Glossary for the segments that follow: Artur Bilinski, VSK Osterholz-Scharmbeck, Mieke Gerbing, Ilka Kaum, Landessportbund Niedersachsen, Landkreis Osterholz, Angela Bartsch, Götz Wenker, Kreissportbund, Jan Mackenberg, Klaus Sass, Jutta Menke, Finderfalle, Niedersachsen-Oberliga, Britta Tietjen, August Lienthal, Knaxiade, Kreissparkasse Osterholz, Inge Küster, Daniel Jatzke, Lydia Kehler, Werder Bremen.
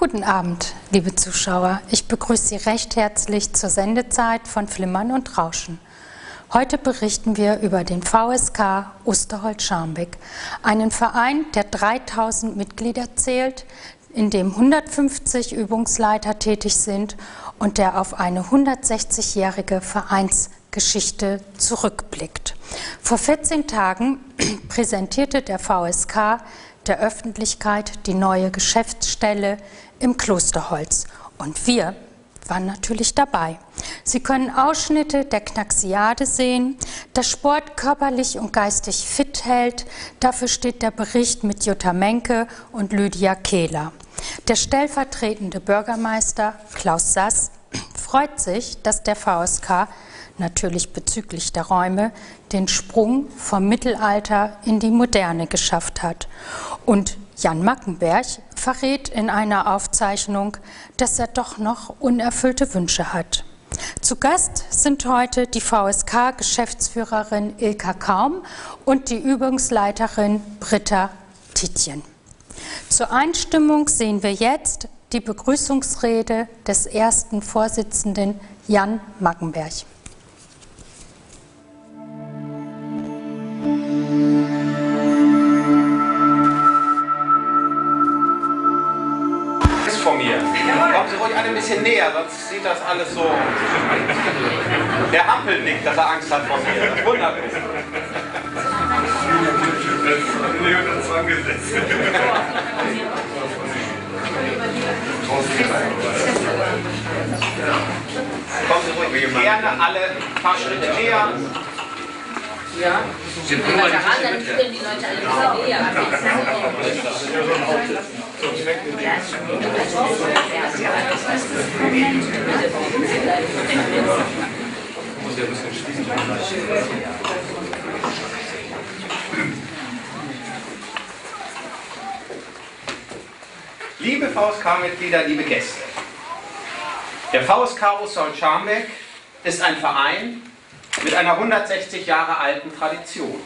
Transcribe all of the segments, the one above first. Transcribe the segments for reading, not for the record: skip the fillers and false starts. Guten Abend, liebe Zuschauer. Ich begrüße Sie recht herzlich zur Sendezeit von Flimmern und Rauschen. Heute berichten wir über den VSK Osterholz-Scharmbeck, einen Verein, der 3000 Mitglieder zählt, in dem 150 Übungsleiter tätig sind und der auf eine 160-jährige Vereinsgeschichte zurückblickt. Vor 14 Tagen präsentierte der VSK der Öffentlichkeit die neue Geschäftsstelle im Klosterholz. Und wir waren natürlich dabei. Sie können Ausschnitte der Knaxiade sehen, das Sport körperlich und geistig fit hält. Dafür steht der Bericht mit Jutta Menke und Lydia Kehler. Der stellvertretende Bürgermeister Klaus Sass freut sich, dass der VSK natürlich bezüglich der Räume, den Sprung vom Mittelalter in die Moderne geschafft hat. Und Jan Mackenberg verrät in einer Aufzeichnung, dass er doch noch unerfüllte Wünsche hat. Zu Gast sind heute die VSK-Geschäftsführerin Ilka Kaum und die Übungsleiterin Britta Tietjen. Zur Einstimmung sehen wir jetzt die Begrüßungsrede des ersten Vorsitzenden Jan Mackenberg. Ist vor mir. Kommen Sie ruhig alle ein bisschen näher, sonst sieht das alles so. Der Ampel nickt, dass er Angst hat vor mir. Das ist wunderbar. Kommen Sie ruhig gerne alle ein paar Schritte näher. Ja, sind die Leute alle Liebe VSK-Mitglieder, liebe Gäste, der VSK Osterholz-Scharmbeck ist ein Verein mit einer 160 Jahre alten Tradition.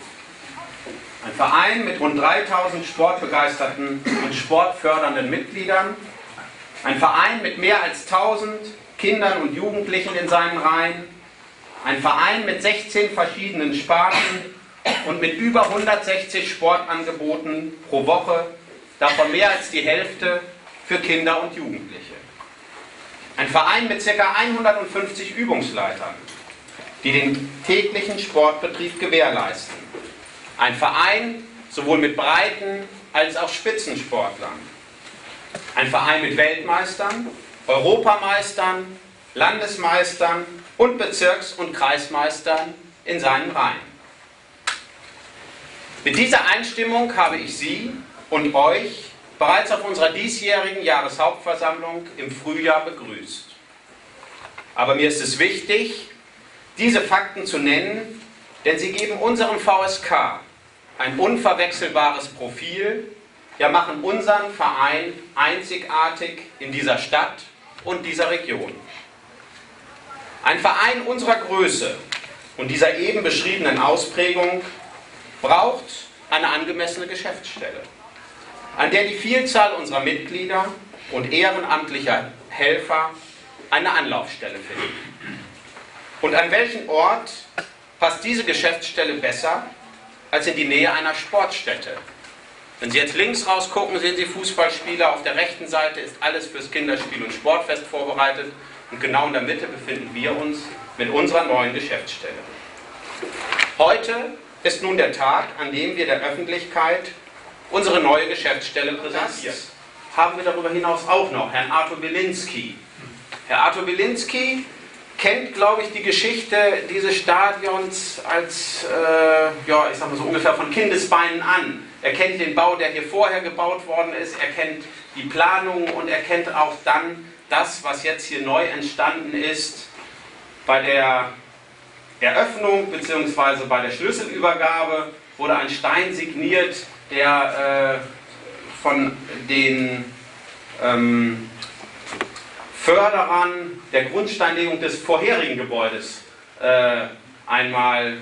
Ein Verein mit rund 3000 sportbegeisterten und sportfördernden Mitgliedern. Ein Verein mit mehr als 1000 Kindern und Jugendlichen in seinen Reihen. Ein Verein mit 16 verschiedenen Sparten und mit über 160 Sportangeboten pro Woche, davon mehr als die Hälfte für Kinder und Jugendliche. Ein Verein mit ca. 150 Übungsleitern, die den täglichen Sportbetrieb gewährleisten. Ein Verein sowohl mit Breiten- als auch Spitzensportlern. Ein Verein mit Weltmeistern, Europameistern, Landesmeistern und Bezirks- und Kreismeistern in seinen Reihen. Mit dieser Einstimmung habe ich Sie und euch bereits auf unserer diesjährigen Jahreshauptversammlung im Frühjahr begrüßt. Aber mir ist es wichtig, diese Fakten zu nennen, denn sie geben unserem VSK ein unverwechselbares Profil, ja machen unseren Verein einzigartig in dieser Stadt und dieser Region. Ein Verein unserer Größe und dieser eben beschriebenen Ausprägung braucht eine angemessene Geschäftsstelle, an der die Vielzahl unserer Mitglieder und ehrenamtlicher Helfer eine Anlaufstelle finden. Und an welchen Ort passt diese Geschäftsstelle besser als in die Nähe einer Sportstätte? Wenn Sie jetzt links rausgucken, sehen Sie Fußballspieler. Auf der rechten Seite ist alles fürs Kinderspiel und Sportfest vorbereitet. Und genau in der Mitte befinden wir uns mit unserer neuen Geschäftsstelle. Heute ist nun der Tag, an dem wir der Öffentlichkeit unsere neue Geschäftsstelle präsentieren. Haben wir darüber hinaus auch noch Herrn Artur Bilinski. Herr Artur Bilinski kennt, glaube ich, die Geschichte dieses Stadions als, ja, ich sag mal so ungefähr von Kindesbeinen an. Er kennt den Bau, der hier vorher gebaut worden ist, er kennt die Planung und er kennt auch dann das, was jetzt hier neu entstanden ist bei der Eröffnung bzw. bei der Schlüsselübergabe wurde ein Stein signiert, der von den Förderern der Grundsteinlegung des vorherigen Gebäudes einmal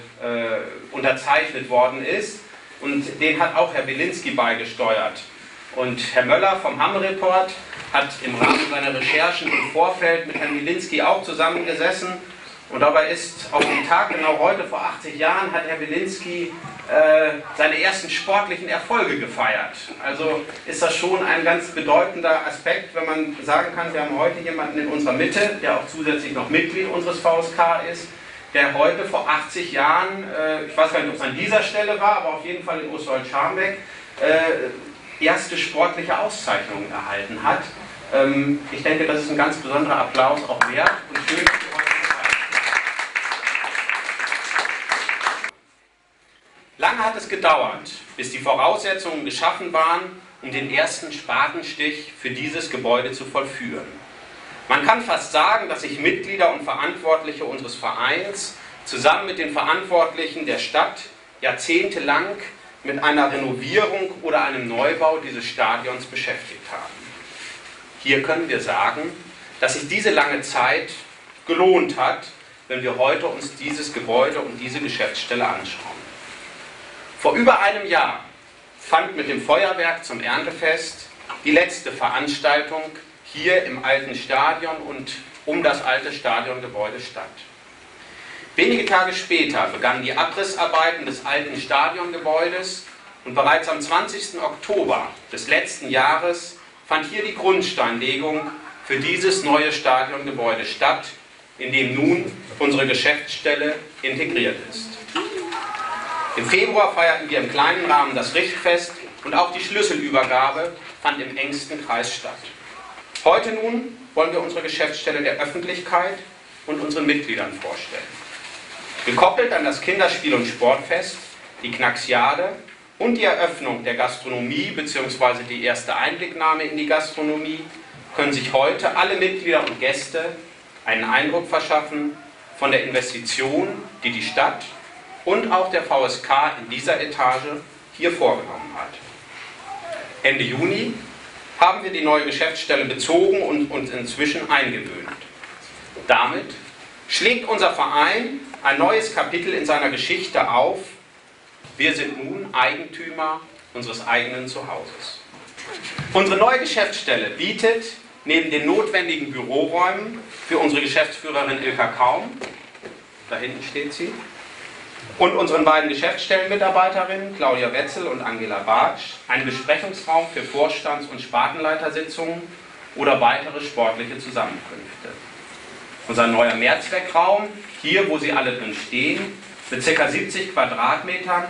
unterzeichnet worden ist. Und den hat auch Herr Bilinski beigesteuert. Und Herr Möller vom Hamm-Report hat im Rahmen seiner Recherchen im Vorfeld mit Herrn Bilinski auch zusammengesessen. Und dabei ist auf dem Tag, genau heute, vor 80 Jahren, hat Herr Bilinski seine ersten sportlichen Erfolge gefeiert. Also ist das schon ein ganz bedeutender Aspekt, wenn man sagen kann, wir haben heute jemanden in unserer Mitte, der auch zusätzlich noch Mitglied unseres VSK ist, der heute vor 80 Jahren, ich weiß gar nicht, ob es an dieser Stelle war, aber auf jeden Fall in Osterholz-Scharmbeck, erste sportliche Auszeichnungen erhalten hat. Ich denke, das ist ein ganz besonderer Applaus auch wert und schön. Lange hat es gedauert, bis die Voraussetzungen geschaffen waren, um den ersten Spatenstich für dieses Gebäude zu vollführen. Man kann fast sagen, dass sich Mitglieder und Verantwortliche unseres Vereins zusammen mit den Verantwortlichen der Stadt jahrzehntelang mit einer Renovierung oder einem Neubau dieses Stadions beschäftigt haben. Hier können wir sagen, dass sich diese lange Zeit gelohnt hat, wenn wir heute uns dieses Gebäude und diese Geschäftsstelle anschauen. Vor über einem Jahr fand mit dem Feuerwerk zum Erntefest die letzte Veranstaltung hier im alten Stadion und um das alte Stadiongebäude statt. Wenige Tage später begannen die Abrissarbeiten des alten Stadiongebäudes und bereits am 20. Oktober des letzten Jahres fand hier die Grundsteinlegung für dieses neue Stadiongebäude statt, in dem nun unsere Geschäftsstelle integriert ist. Im Februar feierten wir im kleinen Rahmen das Richtfest und auch die Schlüsselübergabe fand im engsten Kreis statt. Heute nun wollen wir unsere Geschäftsstelle der Öffentlichkeit und unseren Mitgliedern vorstellen. Gekoppelt an das Kinderspiel- und Sportfest, die Knaxiade und die Eröffnung der Gastronomie bzw. die erste Einblicknahme in die Gastronomie können sich heute alle Mitglieder und Gäste einen Eindruck verschaffen von der Investition, die die Stadt und auch der VSK in dieser Etage hier vorgenommen hat. Ende Juni haben wir die neue Geschäftsstelle bezogen und uns inzwischen eingewöhnt. Damit schlägt unser Verein ein neues Kapitel in seiner Geschichte auf. Wir sind nun Eigentümer unseres eigenen Zuhauses. Unsere neue Geschäftsstelle bietet neben den notwendigen Büroräumen für unsere Geschäftsführerin Ilka Kaum, da hinten steht sie, und unseren beiden Geschäftsstellenmitarbeiterinnen Claudia Wetzel und Angela Bartsch einen Besprechungsraum für Vorstands- und Spartenleitersitzungen oder weitere sportliche Zusammenkünfte. Unser neuer Mehrzweckraum, hier wo Sie alle drin stehen, mit ca. 70 Quadratmetern,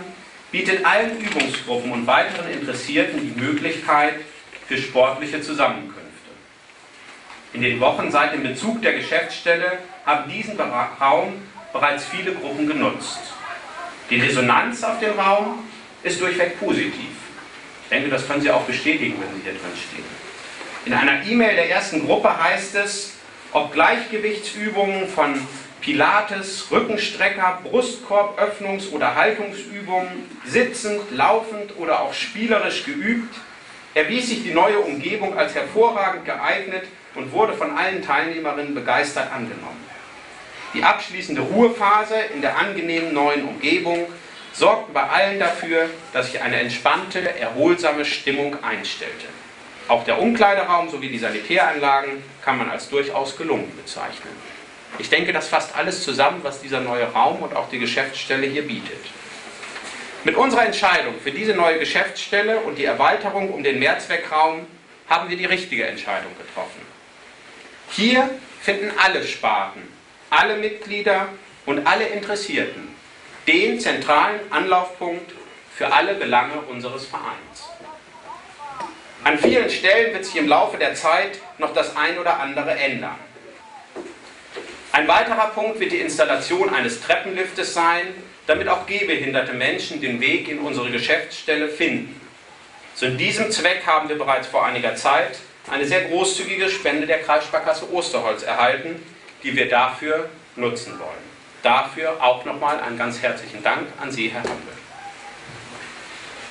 bietet allen Übungsgruppen und weiteren Interessierten die Möglichkeit für sportliche Zusammenkünfte. In den Wochen seit dem Bezug der Geschäftsstelle haben diesen Raum bereits viele Gruppen genutzt. Die Resonanz auf dem Raum ist durchweg positiv. Ich denke, das können Sie auch bestätigen, wenn Sie hier drin stehen. In einer E-Mail der ersten Gruppe heißt es, ob Gleichgewichtsübungen von Pilates, Rückenstrecker, Brustkorböffnungs- oder Haltungsübungen, sitzend, laufend oder auch spielerisch geübt, erwies sich die neue Umgebung als hervorragend geeignet und wurde von allen Teilnehmerinnen begeistert angenommen. Die abschließende Ruhephase in der angenehmen neuen Umgebung sorgte bei allen dafür, dass sich eine entspannte, erholsame Stimmung einstellte. Auch der Umkleideraum sowie die Sanitäranlagen kann man als durchaus gelungen bezeichnen. Ich denke, das fasst alles zusammen, was dieser neue Raum und auch die Geschäftsstelle hier bietet. Mit unserer Entscheidung für diese neue Geschäftsstelle und die Erweiterung um den Mehrzweckraum haben wir die richtige Entscheidung getroffen. Hier finden alle Sparten, alle Mitglieder und alle Interessierten den zentralen Anlaufpunkt für alle Belange unseres Vereins. An vielen Stellen wird sich im Laufe der Zeit noch das ein oder andere ändern. Ein weiterer Punkt wird die Installation eines Treppenliftes sein, damit auch gehbehinderte Menschen den Weg in unsere Geschäftsstelle finden. Zu diesem Zweck haben wir bereits vor einiger Zeit eine sehr großzügige Spende der Kreissparkasse Osterholz erhalten, die wir dafür nutzen wollen. Dafür auch nochmal einen ganz herzlichen Dank an Sie, Herr Hampel.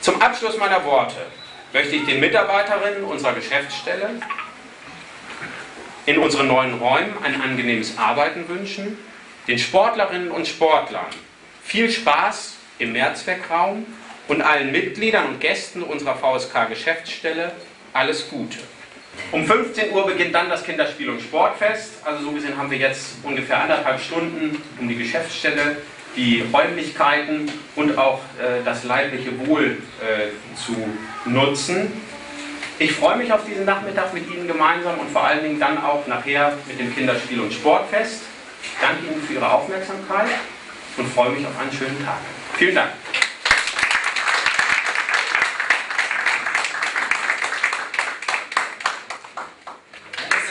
Zum Abschluss meiner Worte möchte ich den Mitarbeiterinnen unserer Geschäftsstelle in unseren neuen Räumen ein angenehmes Arbeiten wünschen, den Sportlerinnen und Sportlern viel Spaß im Mehrzweckraum und allen Mitgliedern und Gästen unserer VSK-Geschäftsstelle alles Gute. Um 15 Uhr beginnt dann das Kinderspiel- und Sportfest. Also so gesehen haben wir jetzt ungefähr 1,5 Stunden, um die Geschäftsstelle, die Räumlichkeiten und auch das leibliche Wohl zu nutzen. Ich freue mich auf diesen Nachmittag mit Ihnen gemeinsam und vor allen Dingen dann auch nachher mit dem Kinderspiel- und Sportfest. Ich danke Ihnen für Ihre Aufmerksamkeit und freue mich auf einen schönen Tag. Vielen Dank.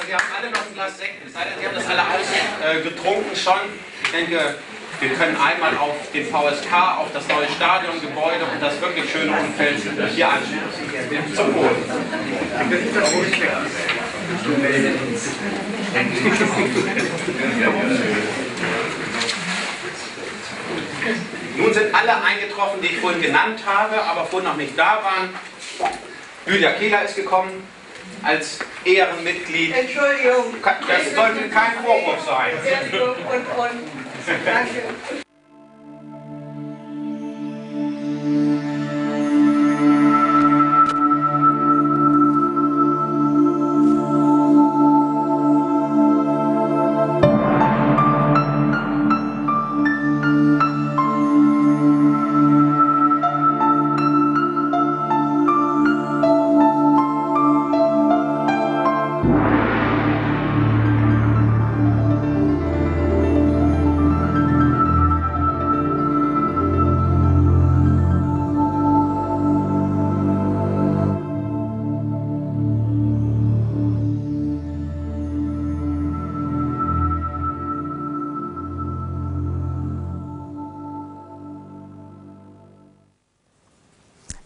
Wir haben alle noch ein Glas Sekt, es sei denn, Sie haben das alle ausgetrunken schon. Ich denke, wir können einmal auf den VSK, auf das neue Stadiongebäude und das wirklich schöne Umfeld hier anschauen. Zum Wohl. Nun sind alle eingetroffen, die ich vorhin genannt habe, aber vorhin noch nicht da waren. Lydia Kehler ist gekommen als Ehrenmitglied. Entschuldigung. Das sollte kein Vorwurf sein. Entschuldigung und. Danke.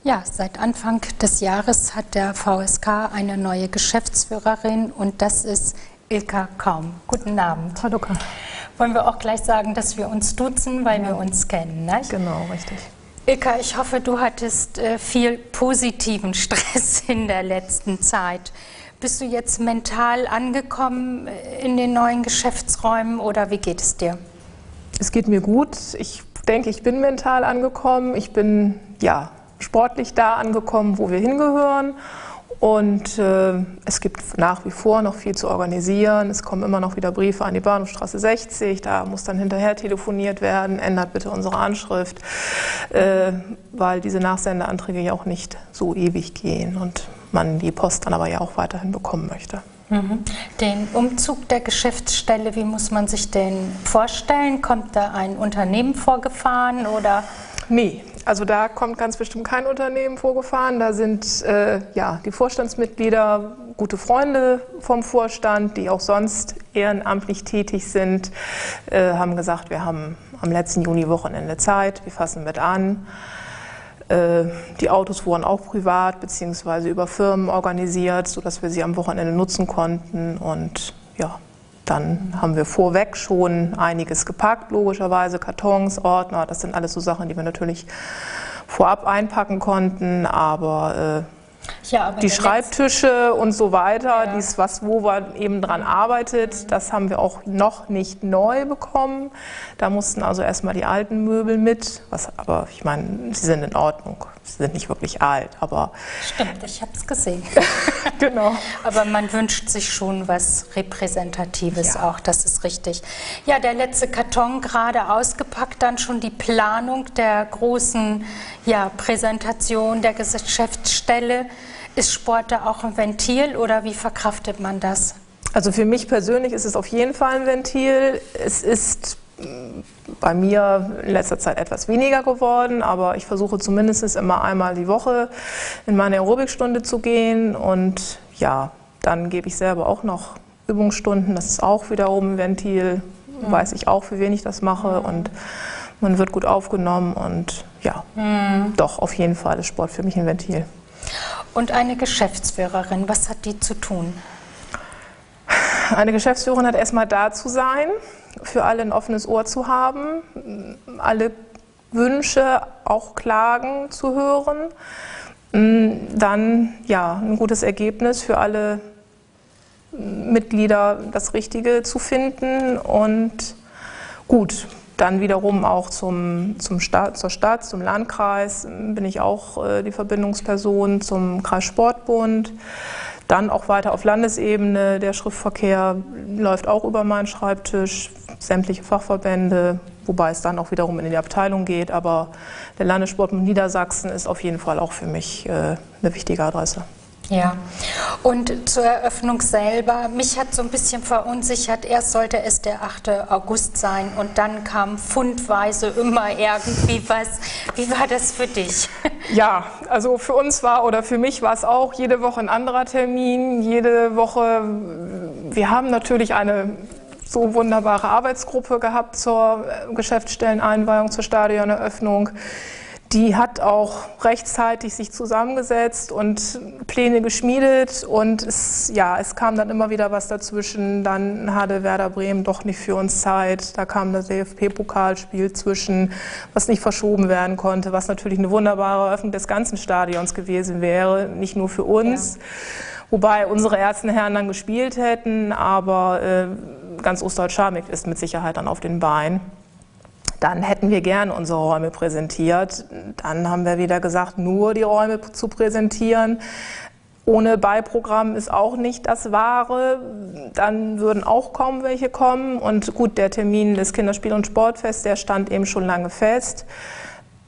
Ja, seit Anfang des Jahres hat der VSK eine neue Geschäftsführerin und das ist Ilka Kaum. Guten Abend. Hallo Kaum. Wollen wir auch gleich sagen, dass wir uns duzen, weil wir uns kennen, ne? Genau, richtig. Ilka, ich hoffe, du hattest viel positiven Stress in der letzten Zeit. Bist du jetzt mental angekommen in den neuen Geschäftsräumen oder wie geht es dir? Es geht mir gut. Ich denke, ich bin mental angekommen. Ich bin, ja, sportlich da angekommen, wo wir hingehören, und es gibt nach wie vor noch viel zu organisieren. Es kommen immer noch wieder Briefe an die Bahnhofstraße 60, da muss dann hinterher telefoniert werden, ändert bitte unsere Anschrift, weil diese Nachsendeanträge ja auch nicht so ewig gehen und man die Post dann aber ja auch weiterhin bekommen möchte. Mhm. Den Umzug der Geschäftsstelle, wie muss man sich den vorstellen? Kommt da ein Unternehmen vorgefahren oder? Nee. Also da kommt ganz bestimmt kein Unternehmen vorgefahren. Da sind ja, die Vorstandsmitglieder gute Freunde vom Vorstand, die auch sonst ehrenamtlich tätig sind, haben gesagt, wir haben am letzten Juni-Wochenende Zeit, wir fassen mit an. Die Autos wurden auch privat bzw. über Firmen organisiert, sodass wir sie am Wochenende nutzen konnten. Und ja, dann haben wir vorweg schon einiges gepackt, logischerweise Kartons, Ordner, das sind alles so Sachen, die wir natürlich vorab einpacken konnten, aber, ja, aber die Schreibtische und so weiter, ja, dies, was, wo man eben dran arbeitet, das haben wir auch noch nicht neu bekommen. Da mussten also erstmal die alten Möbel mit, was aber, ich meine, sie sind in Ordnung. Sie sind nicht wirklich alt, aber... Stimmt, ich habe es gesehen. Genau. Aber man wünscht sich schon was Repräsentatives, ja, auch, das ist richtig. Ja, der letzte Karton gerade ausgepackt, dann schon die Planung der großen, ja, Präsentation der Geschäftsstelle. Ist Sport da auch ein Ventil oder wie verkraftet man das? Also für mich persönlich ist es auf jeden Fall ein Ventil. Es ist bei mir in letzter Zeit etwas weniger geworden, aber ich versuche zumindest immer einmal die Woche in meine Aerobikstunde zu gehen und ja, dann gebe ich selber auch noch Übungsstunden, das ist auch wiederum ein Ventil, mhm, weiß ich auch, für wen ich das mache und man wird gut aufgenommen und ja, mhm, doch, auf jeden Fall ist Sport für mich ein Ventil. Und eine Geschäftsführerin, was hat die zu tun? Eine Geschäftsführerin hat erstmal da zu sein, für alle ein offenes Ohr zu haben, alle Wünsche, auch Klagen zu hören, dann ja, ein gutes Ergebnis für alle Mitglieder, das Richtige zu finden und gut. Dann wiederum auch zur Stadt, zum Landkreis bin ich auch die Verbindungsperson, zum Kreissportbund. Dann auch weiter auf Landesebene, der Schriftverkehr läuft auch über meinen Schreibtisch, sämtliche Fachverbände, wobei es dann auch wiederum in die Abteilung geht. Aber der Landessportbund Niedersachsen ist auf jeden Fall auch für mich eine wichtige Adresse. Ja, und zur Eröffnung selber, mich hat so ein bisschen verunsichert, erst sollte es der 8. August sein und dann kam fundweise immer irgendwie was. Wie war das für dich? Ja, also für uns war oder für mich war es auch jede Woche ein anderer Termin, jede Woche, wir haben natürlich eine so wunderbare Arbeitsgruppe gehabt zur Geschäftsstelleneinweihung, zur Stadioneröffnung. Die hat auch rechtzeitig sich zusammengesetzt und Pläne geschmiedet und es kam dann immer wieder was dazwischen. Dann hatte Werder Bremen doch nicht für uns Zeit. Da kam das DFB-Pokalspiel zwischen, was nicht verschoben werden konnte, was natürlich eine wunderbare Eröffnung des ganzen Stadions gewesen wäre, nicht nur für uns. Ja. Wobei unsere ersten Herren dann gespielt hätten, aber ganz Osterholz-Scharmbeck ist mit Sicherheit dann auf den Beinen. Dann hätten wir gern unsere Räume präsentiert. Dann haben wir wieder gesagt, nur die Räume zu präsentieren. Ohne Beiprogramm ist auch nicht das Wahre. Dann würden auch kaum welche kommen. Und gut, der Termin des Kinderspiel- und Sportfests, der stand eben schon lange fest.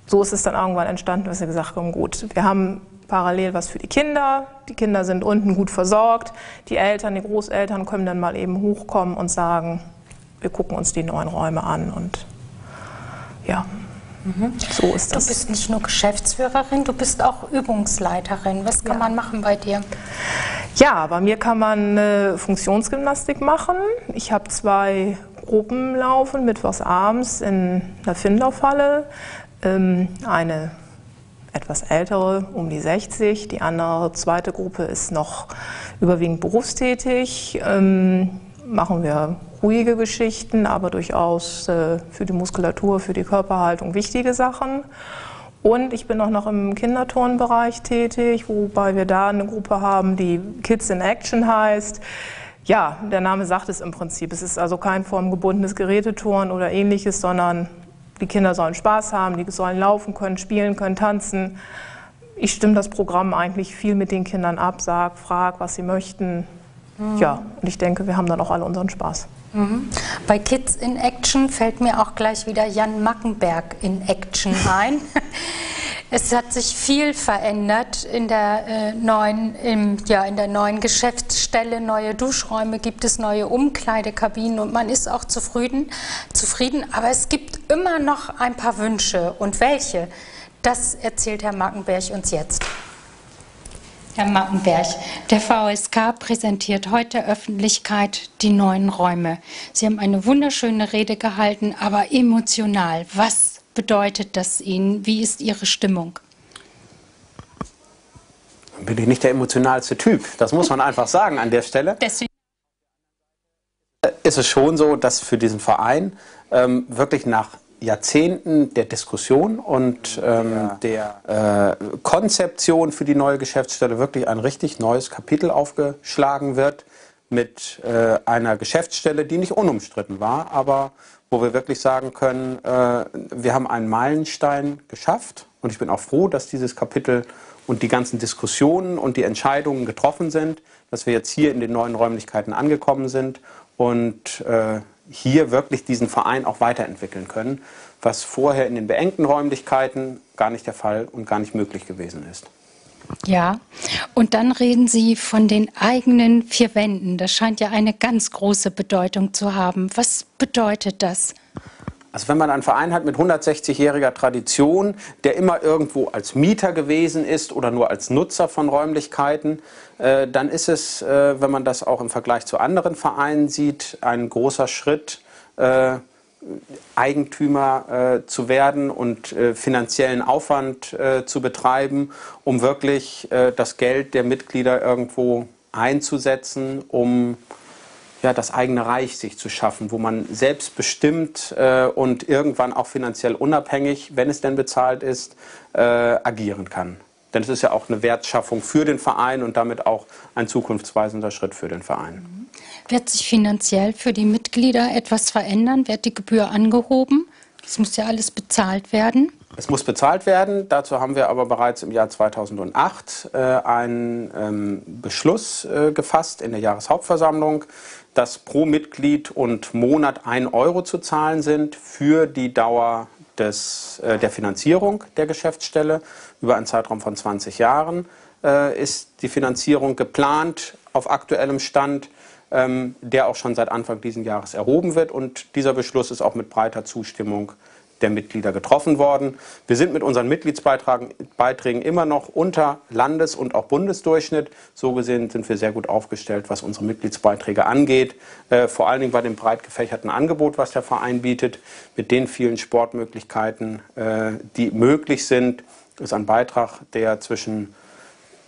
So ist es dann irgendwann entstanden, dass wir gesagt haben, gut, wir haben parallel was für die Kinder. Die Kinder sind unten gut versorgt. Die Eltern, die Großeltern können dann mal eben hochkommen und sagen, wir gucken uns die neuen Räume an und ja, so ist das. Du bist nicht nur Geschäftsführerin, du bist auch Übungsleiterin. Was kann man machen bei dir? Ja, bei mir kann man Funktionsgymnastik machen. Ich habe 2 Gruppen laufen, mittwochs abends in der Findlaufhalle. Eine etwas ältere, um die 60. Die andere, zweite Gruppe ist noch überwiegend berufstätig. Machen wir ruhige Geschichten, aber durchaus für die Muskulatur, für die Körperhaltung wichtige Sachen. Und ich bin auch noch im Kinderturnbereich tätig, wobei wir da eine Gruppe haben, die Kids in Action heißt. Ja, der Name sagt es im Prinzip. Es ist also kein formgebundenes Geräteturnen oder ähnliches, sondern die Kinder sollen Spaß haben, die sollen laufen können, spielen können, tanzen. Ich stimme das Programm eigentlich viel mit den Kindern ab, frage, was sie möchten. Ja, und ich denke, wir haben dann auch alle unseren Spaß. Bei Kids in Action fällt mir auch gleich wieder Jan Mackenberg in Action ein. Es hat sich viel verändert in der neuen Geschäftsstelle. Neue Duschräume gibt es, neue Umkleidekabinen und man ist auch zufrieden. Aber es gibt immer noch ein paar Wünsche. Und welche? Das erzählt Herr Mackenberg uns jetzt. Herr Mackenberg, der VSK präsentiert heute der Öffentlichkeit die neuen Räume. Sie haben eine wunderschöne Rede gehalten, aber emotional. Was bedeutet das Ihnen? Wie ist Ihre Stimmung? Bin ich nicht der emotionalste Typ. Das muss man einfach sagen an der Stelle. Deswegen ist es schon so, dass für diesen Verein wirklich nach Jahrzehnten der Diskussion und der Konzeption für die neue Geschäftsstelle wirklich ein richtig neues Kapitel aufgeschlagen wird mit einer Geschäftsstelle, die nicht unumstritten war, aber wo wir wirklich sagen können, wir haben einen Meilenstein geschafft und ich bin auch froh, dass dieses Kapitel und die ganzen Diskussionen und die Entscheidungen getroffen sind, dass wir jetzt hier in den neuen Räumlichkeiten angekommen sind und hier wirklich diesen Verein auch weiterentwickeln können, was vorher in den beengten Räumlichkeiten gar nicht der Fall und gar nicht möglich gewesen ist. Ja, und dann reden Sie von den eigenen 4 Wänden. Das scheint ja eine ganz große Bedeutung zu haben. Was bedeutet das? Also wenn man einen Verein hat mit 160-jähriger Tradition, der immer irgendwo als Mieter gewesen ist oder nur als Nutzer von Räumlichkeiten, dann ist es, wenn man das auch im Vergleich zu anderen Vereinen sieht, ein großer Schritt, Eigentümer zu werden und finanziellen Aufwand zu betreiben, um wirklich das Geld der Mitglieder irgendwo einzusetzen, um das eigene Reich sich zu schaffen, wo man selbstbestimmt und irgendwann auch finanziell unabhängig, wenn es denn bezahlt ist, agieren kann. Denn es ist ja auch eine Wertschaffung für den Verein und damit auch ein zukunftsweisender Schritt für den Verein. Wird sich finanziell für die Mitglieder etwas verändern? Wird die Gebühr angehoben? Es muss ja alles bezahlt werden. Es muss bezahlt werden. Dazu haben wir aber bereits im Jahr 2008 einen Beschluss gefasst in der Jahreshauptversammlung, dass pro Mitglied und Monat 1 Euro zu zahlen sind für die Dauer der Finanzierung der Geschäftsstelle. Über einen Zeitraum von 20 Jahren ist die Finanzierung geplant auf aktuellem Stand, der auch schon seit Anfang dieses Jahres erhoben wird. Und dieser Beschluss ist auch mit breiter Zustimmung der Mitglieder getroffen worden. Wir sind mit unseren Mitgliedsbeiträgen immer noch unter Landes- und auch Bundesdurchschnitt. So gesehen sind wir sehr gut aufgestellt, was unsere Mitgliedsbeiträge angeht. Vor allen Dingen bei dem breit gefächerten Angebot, was der Verein bietet, mit den vielen Sportmöglichkeiten, die möglich sind, ist ein Beitrag, der zwischen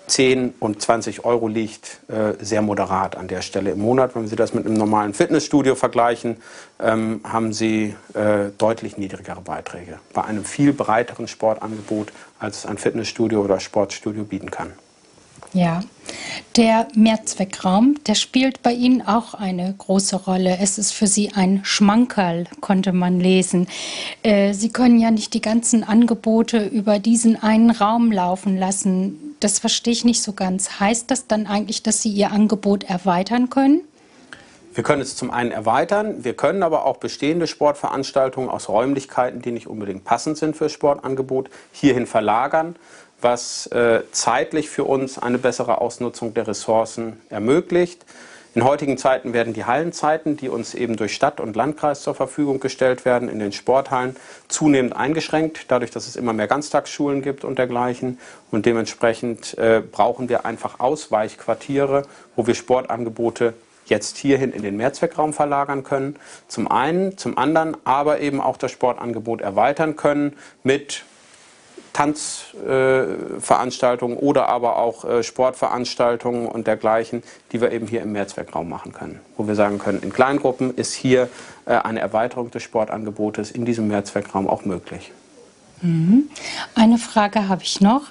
10 und 20 Euro liegt, sehr moderat an der Stelle im Monat. Wenn Sie das mit einem normalen Fitnessstudio vergleichen, haben Sie deutlich niedrigere Beiträge bei einem viel breiteren Sportangebot, als ein Fitnessstudio oder Sportstudio bieten kann. Ja, der Mehrzweckraum, der spielt bei Ihnen auch eine große Rolle. Es ist für Sie ein Schmankerl, konnte man lesen. Sie können ja nicht die ganzen Angebote über diesen einen Raum laufen lassen. Das verstehe ich nicht so ganz. Heißt das dann eigentlich, dass Sie Ihr Angebot erweitern können? Wir können es zum einen erweitern, wir können aber auch bestehende Sportveranstaltungen aus Räumlichkeiten, die nicht unbedingt passend sind für Sportangebot, hierhin verlagern, was zeitlich für uns eine bessere Ausnutzung der Ressourcen ermöglicht. In heutigen Zeiten werden die Hallenzeiten, die uns eben durch Stadt und Landkreis zur Verfügung gestellt werden, in den Sporthallen zunehmend eingeschränkt, dadurch, dass es immer mehr Ganztagsschulen gibt und dergleichen. Und dementsprechend brauchen wir einfach Ausweichquartiere, wo wir Sportangebote jetzt hierhin in den Mehrzweckraum verlagern können. Zum einen, zum anderen aber eben auch das Sportangebot erweitern können mit Tanzveranstaltungen oder aber auch Sportveranstaltungen und dergleichen, die wir eben hier im Mehrzweckraum machen können. Wo wir sagen können, in Kleingruppen ist hier eine Erweiterung des Sportangebotes in diesem Mehrzweckraum auch möglich. Eine Frage habe ich noch,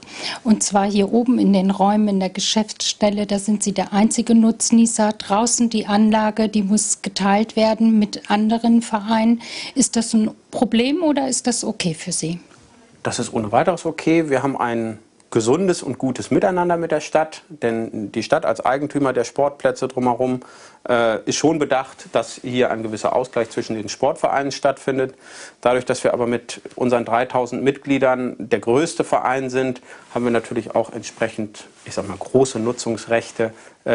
und zwar hier oben in den Räumen in der Geschäftsstelle, da sind Sie der einzige Nutznießer. Draußen die Anlage, die muss geteilt werden mit anderen Vereinen. Ist das ein Problem oder ist das okay für Sie? Das ist ohne weiteres okay. Wir haben ein gesundes und gutes Miteinander mit der Stadt, denn die Stadt als Eigentümer der Sportplätze drumherum ist schon bedacht, dass hier ein gewisser Ausgleich zwischen den Sportvereinen stattfindet. Dadurch, dass wir aber mit unseren 3000 Mitgliedern der größte Verein sind, haben wir natürlich auch entsprechend, ich sag mal, große Nutzungsrechte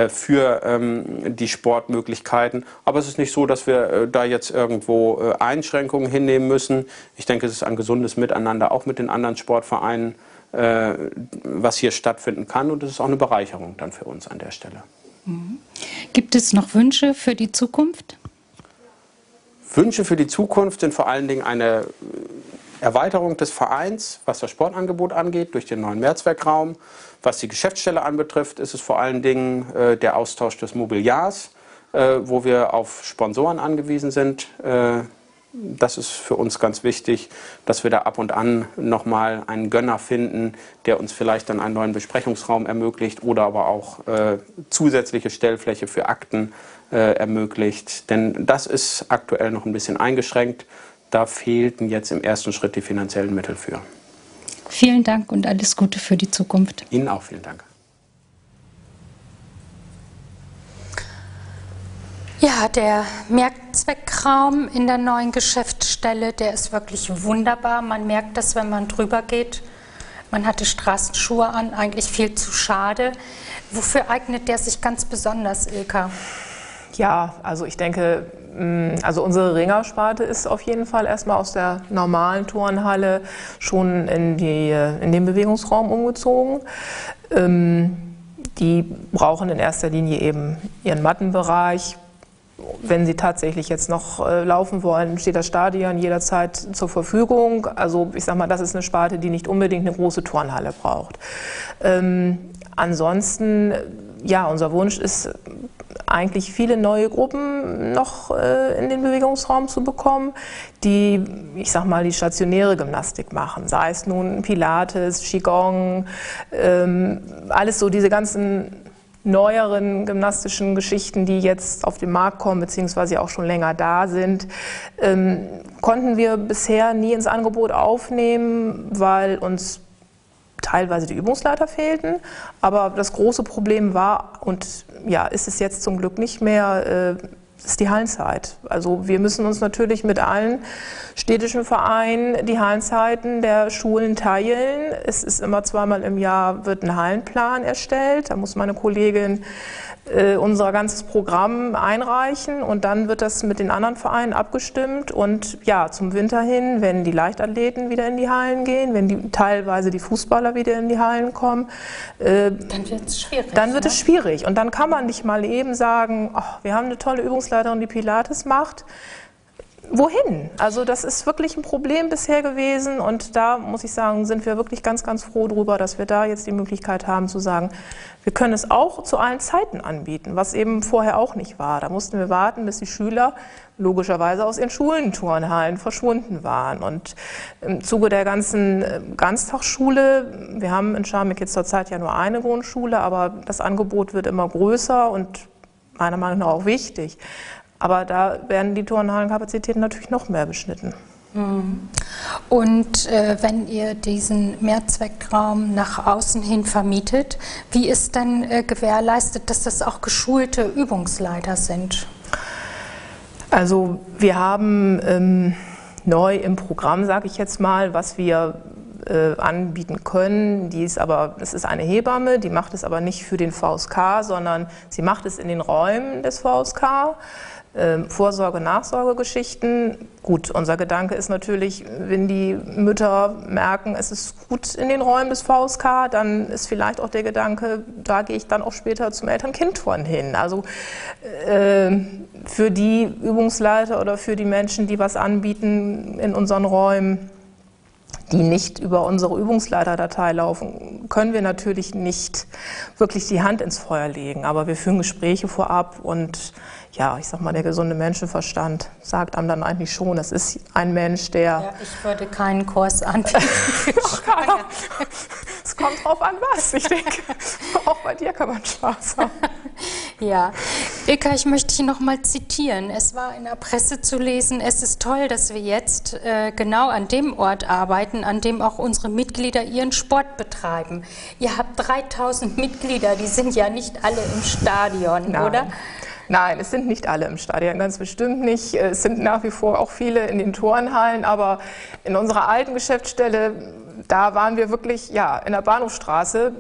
für die Sportmöglichkeiten. Aber es ist nicht so, dass wir da jetzt irgendwo Einschränkungen hinnehmen müssen. Ich denke, es ist ein gesundes Miteinander, auch mit den anderen Sportvereinen, was hier stattfinden kann. Und es ist auch eine Bereicherung dann für uns an der Stelle. Gibt es noch Wünsche für die Zukunft? Wünsche für die Zukunft sind vor allen Dingen eine Erweiterung des Vereins, was das Sportangebot angeht, durch den neuen Mehrzweckraum. Was die Geschäftsstelle anbetrifft, ist es vor allen Dingen der Austausch des Mobiliars, wo wir auf Sponsoren angewiesen sind. Das ist für uns ganz wichtig, dass wir da ab und an nochmal einen Gönner finden, der uns vielleicht dann einen neuen Besprechungsraum ermöglicht oder aber auch zusätzliche Stellfläche für Akten ermöglicht. Denn das ist aktuell noch ein bisschen eingeschränkt. Da fehlten jetzt im ersten Schritt die finanziellen Mittel für. Vielen Dank und alles Gute für die Zukunft. Ihnen auch vielen Dank. Ja, der Mehrzweckraum in der neuen Geschäftsstelle, der ist wirklich wunderbar. Man merkt das, wenn man drüber geht. Man hatte Straßenschuhe an, eigentlich viel zu schade. Wofür eignet der sich ganz besonders, Ilka? Ja, also ich denke, also unsere Ringersparte ist auf jeden Fall erstmal aus der normalen Turnhalle schon in den Bewegungsraum umgezogen. Die brauchen in erster Linie eben ihren Mattenbereich. Wenn Sie tatsächlich jetzt noch laufen wollen, steht das Stadion jederzeit zur Verfügung. Also ich sag mal, das ist eine Sparte, die nicht unbedingt eine große Turnhalle braucht. Ansonsten, ja, unser Wunsch ist eigentlich viele neue Gruppen noch in den Bewegungsraum zu bekommen, die, ich sag mal, die stationäre Gymnastik machen. Sei es nun Pilates, Qigong, alles so diese ganzen neueren gymnastischen Geschichten, die jetzt auf den Markt kommen, beziehungsweise auch schon länger da sind, konnten wir bisher nie ins Angebot aufnehmen, weil uns teilweise die Übungsleiter fehlten. Aber das große Problem war, und ja, ist es jetzt zum Glück nicht mehr, ist die Hallenzeit. Also wir müssen uns natürlich mit allen städtischen Vereinen die Hallenzeiten der Schulen teilen. Es ist immer zweimal im Jahr wird ein Hallenplan erstellt. Da muss meine Kollegin unser ganzes Programm einreichen und dann wird das mit den anderen Vereinen abgestimmt. Und ja, zum Winter hin, wenn die Leichtathleten wieder in die Hallen gehen, wenn teilweise die Fußballer wieder in die Hallen kommen, dann wird es schwierig. Dann wird es schwierig. Und dann kann man nicht mal eben sagen, oh, wir haben eine tolle Übungsleiterin, die Pilates macht. Wohin? Also das ist wirklich ein Problem bisher gewesen und da muss ich sagen, sind wir wirklich ganz, ganz froh drüber, dass wir da jetzt die Möglichkeit haben zu sagen, wir können es auch zu allen Zeiten anbieten, was eben vorher auch nicht war. Da mussten wir warten, bis die Schüler logischerweise aus ihren Schulenturnhallen verschwunden waren. Und im Zuge der ganzen Ganztagsschule, wir haben in Scharmbeck jetzt zurzeit ja nur eine Grundschule, aber das Angebot wird immer größer und meiner Meinung nach auch wichtig. Aber da werden die Turnhallenkapazitäten natürlich noch mehr beschnitten. Und wenn ihr diesen Mehrzweckraum nach außen hin vermietet, wie ist denn gewährleistet, dass das auch geschulte Übungsleiter sind? Also wir haben neu im Programm, sage ich jetzt mal, was wir anbieten können. Die ist aber, das ist eine Hebamme, die macht es aber nicht für den VSK, sondern sie macht es in den Räumen des VSK. Vorsorge-, Nachsorgegeschichten. Gut, unser Gedanke ist natürlich, wenn die Mütter merken, es ist gut in den Räumen des VSK, dann ist vielleicht auch der Gedanke, da gehe ich dann auch später zum Eltern-Kind-Turn hin. Also für die Übungsleiter oder für die Menschen, die was anbieten in unseren Räumen, die nicht über unsere Übungsleiterdatei laufen, können wir natürlich nicht wirklich die Hand ins Feuer legen. Aber wir führen Gespräche vorab und ja, ich sag mal, der gesunde Menschenverstand sagt einem dann eigentlich schon, das ist ein Mensch, der... Ja, ich würde keinen Kurs anbieten. Es kommt drauf an, was. Ich denke, auch bei dir kann man Spaß haben. Ja, Ilka, ich möchte dich noch mal zitieren. Es war in der Presse zu lesen, es ist toll, dass wir jetzt genau an dem Ort arbeiten, an dem auch unsere Mitglieder ihren Sport betreiben. Ihr habt 3000 Mitglieder, die sind ja nicht alle im Stadion, nein, oder? Nein, es sind nicht alle im Stadion, ganz bestimmt nicht. Es sind nach wie vor auch viele in den Turnhallen, aber in unserer alten Geschäftsstelle, da waren wir wirklich ja, in der Bahnhofstraße,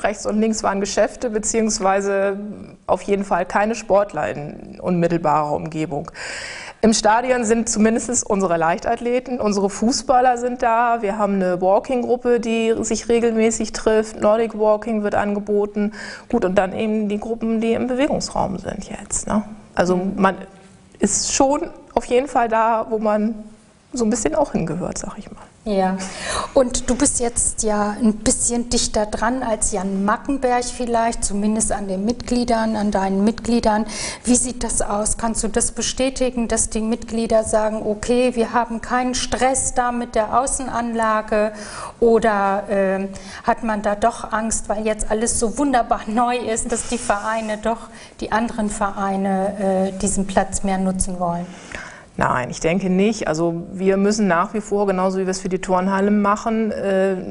rechts und links waren Geschäfte, beziehungsweise auf jeden Fall keine Sportler in unmittelbarer Umgebung. Im Stadion sind zumindest unsere Leichtathleten, unsere Fußballer sind da, wir haben eine Walking-Gruppe, die sich regelmäßig trifft, Nordic Walking wird angeboten, gut, und dann eben die Gruppen, die im Bewegungsraum sind jetzt, ne? Also man ist schon auf jeden Fall da, wo man so ein bisschen auch hingehört, sag ich mal. Ja, und du bist jetzt ja ein bisschen dichter dran als Jan Mackenberg vielleicht, zumindest an den Mitgliedern, an deinen Mitgliedern. Wie sieht das aus? Kannst du das bestätigen, dass die Mitglieder sagen, okay, wir haben keinen Stress da mit der Außenanlage oder hat man da doch Angst, weil jetzt alles so wunderbar neu ist, dass die Vereine doch, die anderen Vereine diesen Platz mehr nutzen wollen? Nein, ich denke nicht. Also wir müssen nach wie vor, genauso wie wir es für die Turnhalle machen,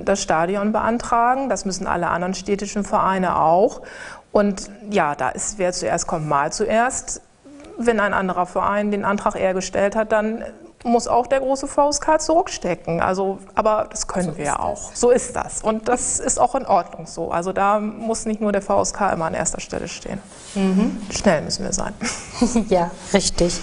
das Stadion beantragen. Das müssen alle anderen städtischen Vereine auch. Und ja, da ist, wer zuerst kommt, mal zuerst. Wenn ein anderer Verein den Antrag eher gestellt hat, dann muss auch der große VSK zurückstecken. Also, aber das können wir auch. So ist das. Und das ist auch in Ordnung so. Also da muss nicht nur der VSK immer an erster Stelle stehen. Mhm. Schnell müssen wir sein. Ja, richtig.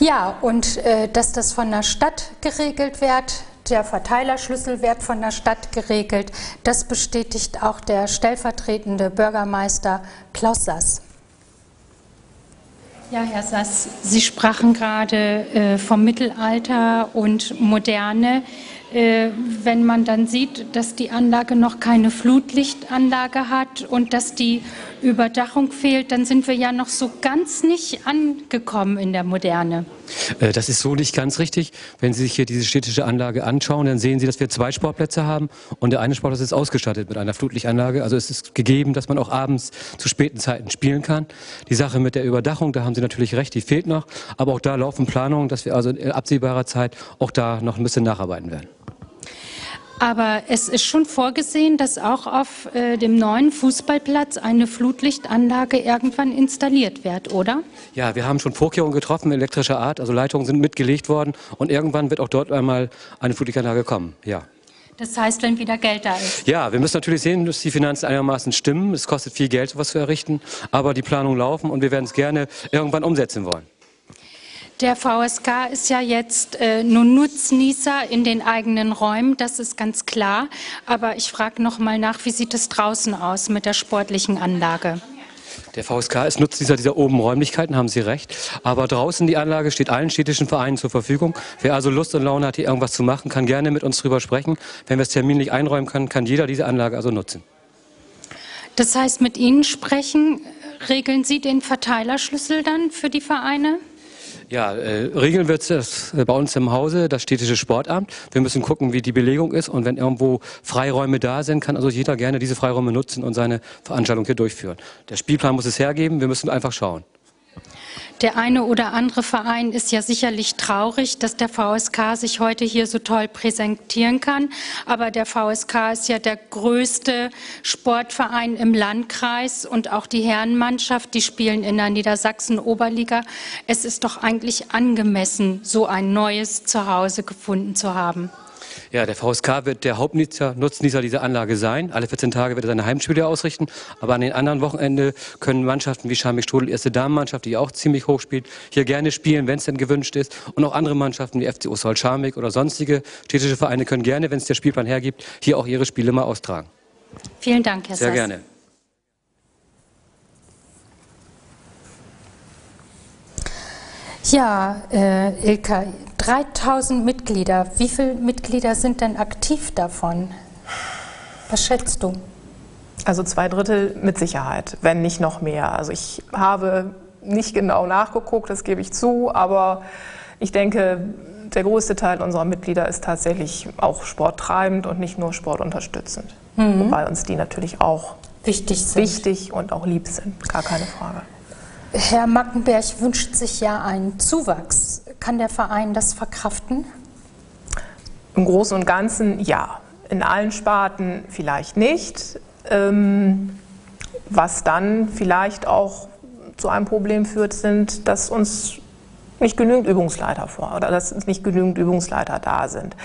Ja, und dass das von der Stadt geregelt wird, der Verteilerschlüssel wird von der Stadt geregelt, das bestätigt auch der stellvertretende Bürgermeister Klaus Sass. Ja, Herr Sass, Sie sprachen gerade vom Mittelalter und Moderne. Wenn man dann sieht, dass die Anlage noch keine Flutlichtanlage hat und dass die Überdachung fehlt, dann sind wir ja noch so ganz nicht angekommen in der Moderne. Das ist so nicht ganz richtig. Wenn Sie sich hier diese städtische Anlage anschauen, dann sehen Sie, dass wir zwei Sportplätze haben und der eine Sportplatz ist ausgestattet mit einer Flutlichtanlage. Also es ist gegeben, dass man auch abends zu späten Zeiten spielen kann. Die Sache mit der Überdachung, da haben Sie natürlich recht, die fehlt noch. Aber auch da laufen Planungen, dass wir also in absehbarer Zeit auch da noch ein bisschen nacharbeiten werden. Aber es ist schon vorgesehen, dass auch auf dem neuen Fußballplatz eine Flutlichtanlage irgendwann installiert wird, oder? Ja, wir haben schon Vorkehrungen getroffen, elektrischer Art, also Leitungen sind mitgelegt worden und irgendwann wird auch dort einmal eine Flutlichtanlage kommen, ja. Das heißt, wenn wieder Geld da ist? Ja, wir müssen natürlich sehen, dass die Finanzen einigermaßen stimmen. Es kostet viel Geld, sowas zu errichten, aber die Planungen laufen und wir werden es gerne irgendwann umsetzen wollen. Der VSK ist ja jetzt nun Nutznießer in den eigenen Räumen, das ist ganz klar. Aber ich frage noch mal nach, wie sieht es draußen aus mit der sportlichen Anlage? Der VSK ist Nutznießer dieser oben Räumlichkeiten, haben Sie recht. Aber draußen die Anlage steht allen städtischen Vereinen zur Verfügung. Wer also Lust und Laune hat, hier irgendwas zu machen, kann gerne mit uns drüber sprechen. Wenn wir es terminlich einräumen können, kann jeder diese Anlage also nutzen. Das heißt, mit Ihnen sprechen, regeln Sie den Verteilerschlüssel dann für die Vereine? Ja, regeln wird das bei uns im Hause, das städtische Sportamt. Wir müssen gucken, wie die Belegung ist und wenn irgendwo Freiräume da sind, kann also jeder gerne diese Freiräume nutzen und seine Veranstaltung hier durchführen. Der Spielplan muss es hergeben, wir müssen einfach schauen. Der eine oder andere Verein ist ja sicherlich traurig, dass der VSK sich heute hier so toll präsentieren kann. Aber der VSK ist ja der größte Sportverein im Landkreis und auch die Herrenmannschaft, die spielen in der Niedersachsen-Oberliga. Es ist doch eigentlich angemessen, so ein neues Zuhause gefunden zu haben. Ja, der VSK wird der Hauptnutznießer dieser Anlage sein. Alle 14 Tage wird er seine Heimspiele ausrichten. Aber an den anderen Wochenende können Mannschaften wie Scharmbeck-Stodel, erste Damenmannschaft, die auch ziemlich hoch spielt, hier gerne spielen, wenn es denn gewünscht ist. Und auch andere Mannschaften wie FC Osterholz-Scharmbeck oder sonstige städtische Vereine können gerne, wenn es der Spielplan hergibt, hier auch ihre Spiele mal austragen. Vielen Dank, Herr Sass. Sehr gerne. Ja, Ilka, 3000 Mitglieder. Wie viele Mitglieder sind denn aktiv davon? Was schätzt du? Also 2 Drittel mit Sicherheit, wenn nicht noch mehr. Also ich habe nicht genau nachgeguckt, das gebe ich zu, aber ich denke, der größte Teil unserer Mitglieder ist tatsächlich auch sporttreibend und nicht nur sportunterstützend. Mhm. Wobei uns die natürlich auch wichtig und auch lieb sind, gar keine Frage. Herr Mackenberg wünscht sich ja einen Zuwachs. Kann der Verein das verkraften? Im Großen und Ganzen ja. In allen Sparten vielleicht nicht. Was dann vielleicht auch zu einem Problem führt, sind, dass uns nicht genügend Übungsleiter da sind.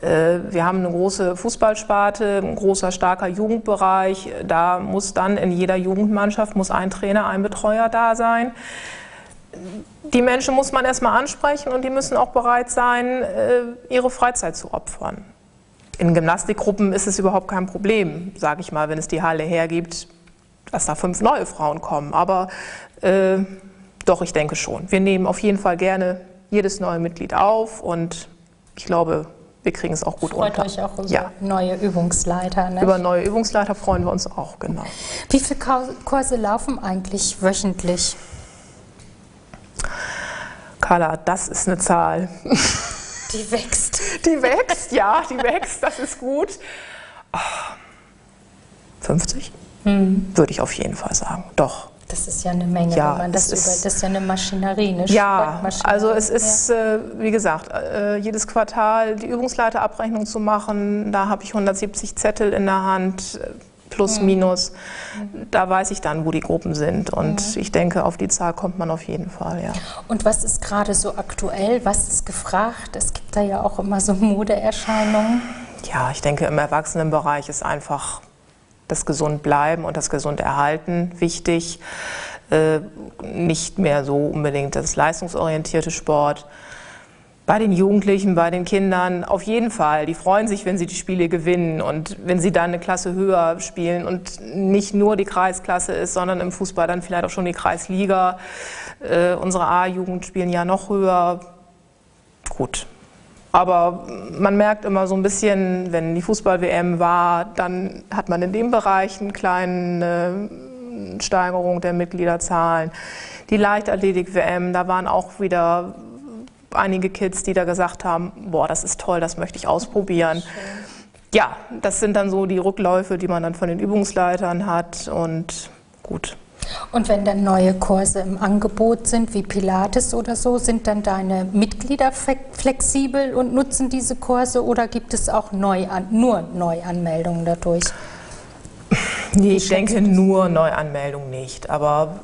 Wir haben eine große Fußballsparte, ein großer, starker Jugendbereich. Da muss dann in jeder Jugendmannschaft ein Trainer, ein Betreuer da sein. Die Menschen muss man erstmal ansprechen und die müssen auch bereit sein, ihre Freizeit zu opfern. In Gymnastikgruppen ist es überhaupt kein Problem, sage ich mal, wenn es die Halle hergibt, dass da 5 neue Frauen kommen. Aber doch, ich denke schon. Wir nehmen auf jeden Fall gerne jedes neue Mitglied auf und ich glaube, wir kriegen es auch gut unter. Freut euch auch über neue Übungsleiter, ne? Über neue Übungsleiter freuen wir uns auch, genau. Wie viele Kurse laufen eigentlich wöchentlich? Carla, das ist eine Zahl. Die wächst. Die wächst, ja, die wächst, das ist gut. 50? Hm. Würde ich auf jeden Fall sagen, doch. Das ist ja eine Menge, ja, wenn man das ist ja eine Maschinerie, eine Sportmaschinerie. Also es ist, wie gesagt, jedes Quartal die Übungsleiterabrechnung zu machen, da habe ich 170 Zettel in der Hand, plus, minus, da weiß ich dann, wo die Gruppen sind und ich denke, auf die Zahl kommt man auf jeden Fall, ja. Und was ist gerade so aktuell, was ist gefragt? Es gibt da ja auch immer so Modeerscheinungen. Ja, ich denke, im Erwachsenenbereich ist einfach das Gesundbleiben und das Gesunderhalten wichtig. Nicht mehr so unbedingt das leistungsorientierte Sport. Bei den Jugendlichen, bei den Kindern auf jeden Fall. Die freuen sich, wenn sie die Spiele gewinnen und wenn sie dann eine Klasse höher spielen und nicht nur die Kreisklasse ist, sondern im Fußball dann vielleicht auch schon die Kreisliga. Unsere A-Jugend spielen ja noch höher. Gut. Aber man merkt immer so ein bisschen, wenn die Fußball-WM war, dann hat man in dem Bereich einen kleinen Steigerung der Mitgliederzahlen, die Leichtathletik-WM, da waren auch wieder einige Kids, die da gesagt haben, boah, das ist toll, das möchte ich ausprobieren. Ja, das sind dann so die Rückläufe, die man dann von den Übungsleitern hat und gut. Und wenn dann neue Kurse im Angebot sind, wie Pilates oder so, sind dann deine Mitglieder flexibel und nutzen diese Kurse oder gibt es auch nur Neuanmeldungen dadurch? Nee, ich denke nur Neuanmeldungen nicht, aber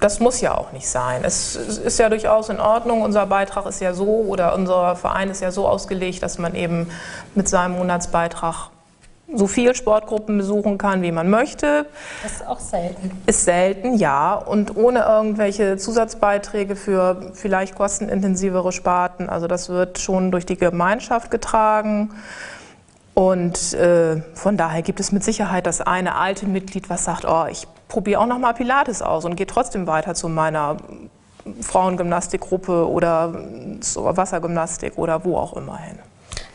das muss ja auch nicht sein. Es ist ja durchaus in Ordnung, unser Beitrag ist ja so oder unser Verein ist ja so ausgelegt, dass man eben mit seinem Monatsbeitrag so viele Sportgruppen besuchen kann, wie man möchte. Das ist auch selten. Ist selten, ja. Und ohne irgendwelche Zusatzbeiträge für vielleicht kostenintensivere Sparten. Also das wird schon durch die Gemeinschaft getragen. Und von daher gibt es mit Sicherheit das eine alte Mitglied, was sagt, oh, ich probiere auch noch mal Pilates aus und gehe trotzdem weiter zu meiner Frauengymnastikgruppe oder zur Wassergymnastik oder wo auch immer hin.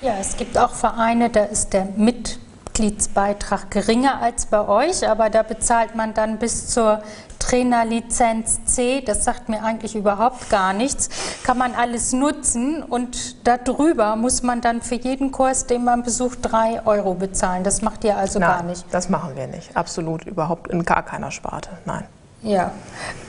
Ja, es gibt auch Vereine, da ist der Mitgliedsbeitrag geringer als bei euch, aber da bezahlt man dann bis zur Trainerlizenz C, das sagt mir eigentlich überhaupt gar nichts, kann man alles nutzen und darüber muss man dann für jeden Kurs, den man besucht, 3 Euro bezahlen. Das macht ihr also gar nicht? Nein, das machen wir nicht, absolut überhaupt in gar keiner Sparte, nein. Ja,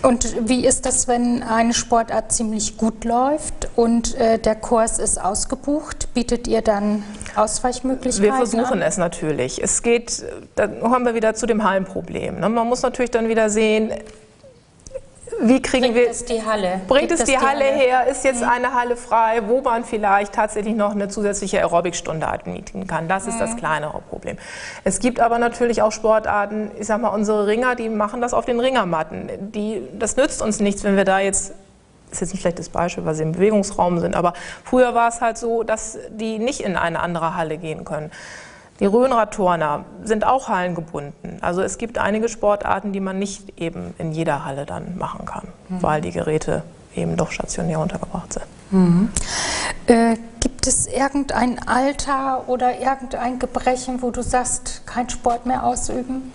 und wie ist das, wenn eine Sportart ziemlich gut läuft und der Kurs ist ausgebucht? Bietet ihr dann Ausweichmöglichkeiten? Wir versuchen es natürlich. Es geht, da kommen wir wieder zu dem Hallenproblem. Ne? Man muss natürlich dann wieder sehen, wie kriegen wir, bringt es die Halle her, ist jetzt eine Halle frei, wo man vielleicht tatsächlich noch eine zusätzliche Aerobic-Stunde anbieten kann. Das ist das kleinere Problem. Es gibt aber natürlich auch Sportarten, ich sag mal, unsere Ringer, die machen das auf den Ringermatten. Das nützt uns nichts, wenn wir da jetzt, ist jetzt ein schlechtes Beispiel, weil sie im Bewegungsraum sind, aber früher war es halt so, dass die nicht in eine andere Halle gehen können. Die Rhönradturner sind auch hallengebunden. Also es gibt einige Sportarten, die man nicht eben in jeder Halle dann machen kann, weil die Geräte eben doch stationär untergebracht sind. Gibt es irgendein Alter oder irgendein Gebrechen, wo du sagst, kein Sport mehr ausüben?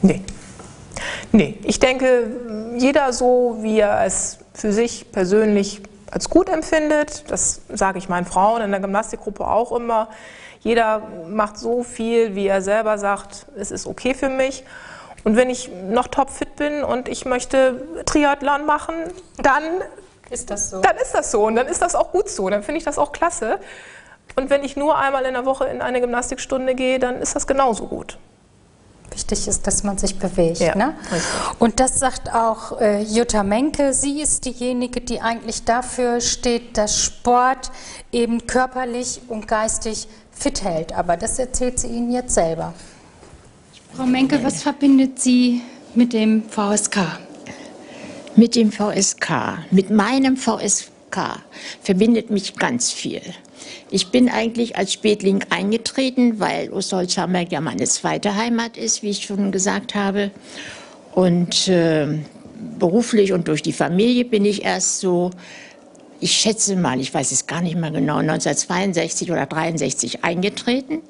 Nee. Nee, ich denke, jeder so, wie er es für sich persönlich als gut empfindet, das sage ich meinen Frauen in der Gymnastikgruppe auch immer. Jeder macht so viel, wie er selber sagt, es ist okay für mich. Und wenn ich noch topfit bin und ich möchte Triathlon machen, dann ist das so. Dann ist das so und dann ist das auch gut so. Dann finde ich das auch klasse. Und wenn ich nur einmal in der Woche in eine Gymnastikstunde gehe, dann ist das genauso gut. Wichtig ist, dass man sich bewegt. Ja, ne? Und das sagt auch Jutta Menke. Sie ist diejenige, die eigentlich dafür steht, dass Sport eben körperlich und geistig fit hält. Aber das erzählt sie Ihnen jetzt selber. Frau Menke, was verbindet Sie mit dem VSK? Mit dem VSK, mit meinem VSK verbindet mich ganz viel. Ich bin eigentlich als Spätling eingetreten, weil Osterholz-Scharmbeck ja meine zweite Heimat ist, wie ich schon gesagt habe. Und beruflich und durch die Familie bin ich erst so, ich schätze mal, ich weiß es gar nicht mal genau, 1962 oder 1963 eingetreten.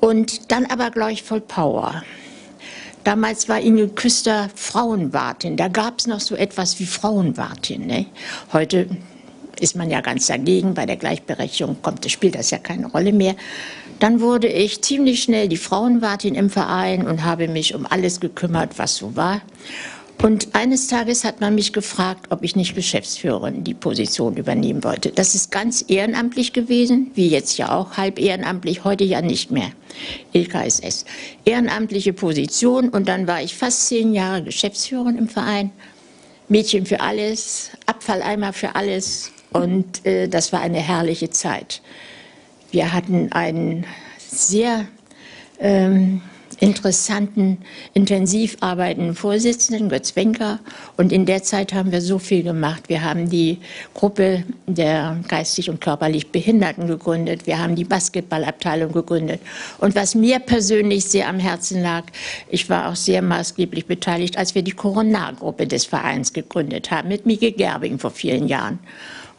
Und dann aber gleich voll Power. Damals war Inge Küster Frauenwartin. Da gab es noch so etwas wie Frauenwartin. Ne? Heute ist man ja ganz dagegen, bei der Gleichberechtigung spielt das ja keine Rolle mehr. Dann wurde ich ziemlich schnell die Frauenwartin im Verein und habe mich um alles gekümmert, was so war. Und eines Tages hat man mich gefragt, ob ich nicht Geschäftsführerin die Position übernehmen wollte. Das ist ganz ehrenamtlich gewesen, wie jetzt ja auch, halb ehrenamtlich, heute ja nicht mehr. Ilka ist es. Ehrenamtliche Position und dann war ich fast 10 Jahre Geschäftsführerin im Verein. Mädchen für alles, Abfalleimer für alles und das war eine herrliche Zeit. Wir hatten einen sehr interessanten, intensiv arbeitenden Vorsitzenden, Götz Wenker. Und in der Zeit haben wir so viel gemacht. Wir haben die Gruppe der geistig und körperlich Behinderten gegründet. Wir haben die Basketballabteilung gegründet. Und was mir persönlich sehr am Herzen lag, ich war auch sehr maßgeblich beteiligt, als wir die Corona-Gruppe des Vereins gegründet haben, mit Mieke Gerbing vor vielen Jahren.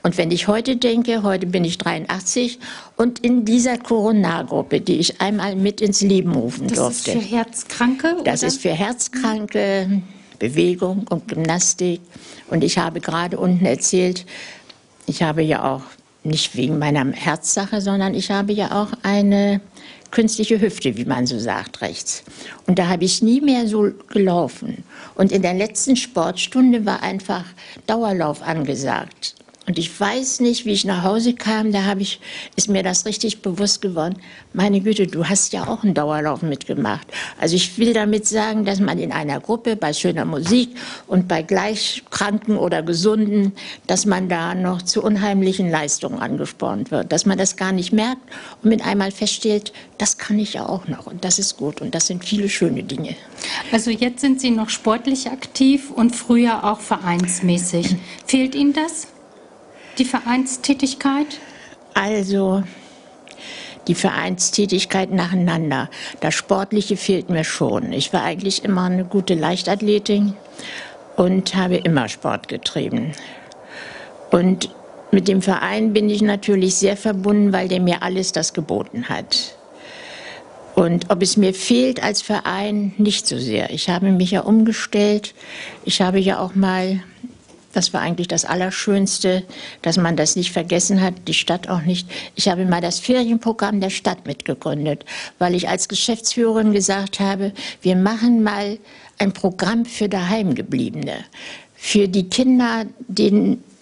Und wenn ich heute denke, heute bin ich 83 und in dieser Corona-Gruppe, die ich einmal mit ins Leben rufen durfte. Das ist für Herzkranke? Das oder? Ist für Herzkranke, Bewegung und Gymnastik. Und ich habe gerade unten erzählt, ich habe ja auch, nicht wegen meiner Herzsache, sondern ich habe ja auch eine künstliche Hüfte, wie man so sagt, rechts. Und da habe ich nie mehr so gelaufen. Und in der letzten Sportstunde war einfach Dauerlauf angesagt. Und ich weiß nicht, wie ich nach Hause kam, da ist mir das richtig bewusst geworden. Meine Güte, du hast ja auch einen Dauerlauf mitgemacht. Also ich will damit sagen, dass man in einer Gruppe bei schöner Musik und bei gleich Kranken oder Gesunden, dass man da noch zu unheimlichen Leistungen angespornt wird. Dass man das gar nicht merkt und mit einmal feststellt, das kann ich ja auch noch und das ist gut und das sind viele schöne Dinge. Also jetzt sind Sie noch sportlich aktiv und früher auch vereinsmäßig. Fehlt Ihnen das? Die Vereinstätigkeit? Also die Vereinstätigkeit nacheinander. Das Sportliche fehlt mir schon. Ich war eigentlich immer eine gute Leichtathletin und habe immer Sport getrieben. Und mit dem Verein bin ich natürlich sehr verbunden, weil der mir alles das geboten hat. Und ob es mir fehlt als Verein, nicht so sehr. Ich habe mich ja umgestellt. Ich habe ja auch mal... Das war eigentlich das Allerschönste, dass man das nicht vergessen hat, die Stadt auch nicht. Ich habe mal das Ferienprogramm der Stadt mitgegründet, weil ich als Geschäftsführerin gesagt habe, wir machen mal ein Programm für Daheimgebliebene, für die Kinder,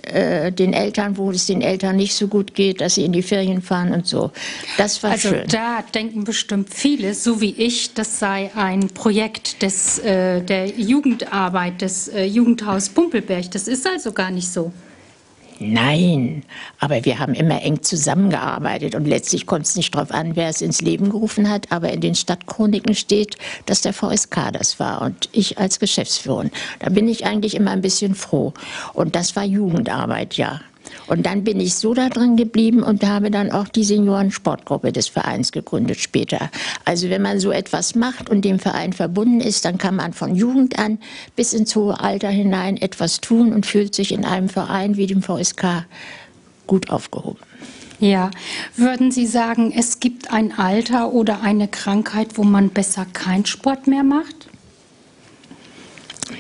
den Eltern, wo es den Eltern nicht so gut geht, dass sie in die Ferien fahren und so. Das war also schön. Also da denken bestimmt viele, so wie ich, das sei ein Projekt der Jugendarbeit, des Jugendhaus Pumpelberg. Das ist also gar nicht so. Nein, aber wir haben immer eng zusammengearbeitet und letztlich kommt es nicht darauf an, wer es ins Leben gerufen hat, aber in den Stadtchroniken steht, dass der VSK das war und ich als Geschäftsführerin. Da bin ich eigentlich immer ein bisschen froh und das war Jugendarbeit, ja. Und dann bin ich so da drin geblieben und habe dann auch die Senioren-Sportgruppe des Vereins gegründet später. Also wenn man so etwas macht und dem Verein verbunden ist, dann kann man von Jugend an bis ins hohe Alter hinein etwas tun und fühlt sich in einem Verein wie dem VSK gut aufgehoben. Ja, würden Sie sagen, es gibt ein Alter oder eine Krankheit, wo man besser keinen Sport mehr macht?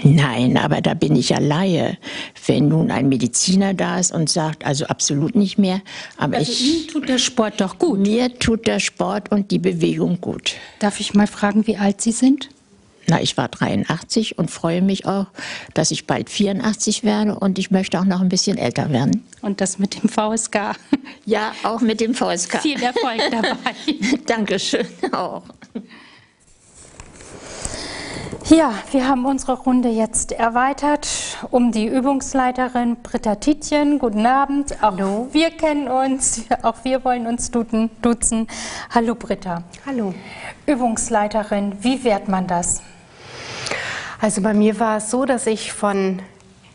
Nein, aber da bin ich ja Laie. Wenn nun ein Mediziner da ist und sagt, also absolut nicht mehr. Aber also Ihnen tut der Sport doch gut. Mir tut der Sport und die Bewegung gut. Darf ich mal fragen, wie alt Sie sind? Na, ich war 83 und freue mich auch, dass ich bald 84 werde und ich möchte auch noch ein bisschen älter werden. Und das mit dem VSK? Ja, auch mit dem VSK. Viel Erfolg dabei. Dankeschön auch. Ja, wir haben unsere Runde jetzt erweitert um die Übungsleiterin Britta Tietjen. Guten Abend. Auch Hallo. Wir kennen uns, auch wir wollen uns duzen. Hallo Britta. Hallo. Übungsleiterin, wie wehrt man das? Also bei mir war es so, dass ich von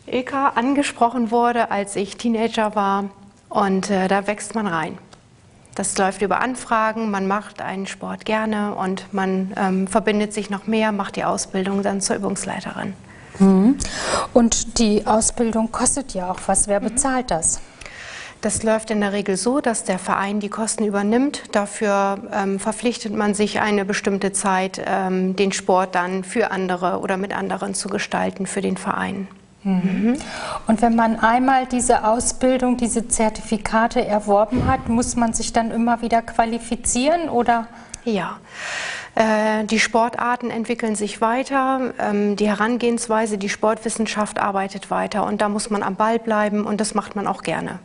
Ilka angesprochen wurde, als ich Teenager war. Und da wächst man rein. Das läuft über Anfragen, man macht einen Sport gerne und man verbindet sich noch mehr, macht die Ausbildung dann zur Übungsleiterin. Mhm. Und die Ausbildung kostet ja auch was. Wer bezahlt das? Das läuft in der Regel so, dass der Verein die Kosten übernimmt. Dafür verpflichtet man sich eine bestimmte Zeit, den Sport dann für andere oder mit anderen zu gestalten für den Verein. Mhm. Und wenn man einmal diese Ausbildung, diese Zertifikate erworben hat, muss man sich dann immer wieder qualifizieren, oder? Ja, die Sportarten entwickeln sich weiter, die Herangehensweise, die Sportwissenschaft arbeitet weiter und da muss man am Ball bleiben und das macht man auch gerne.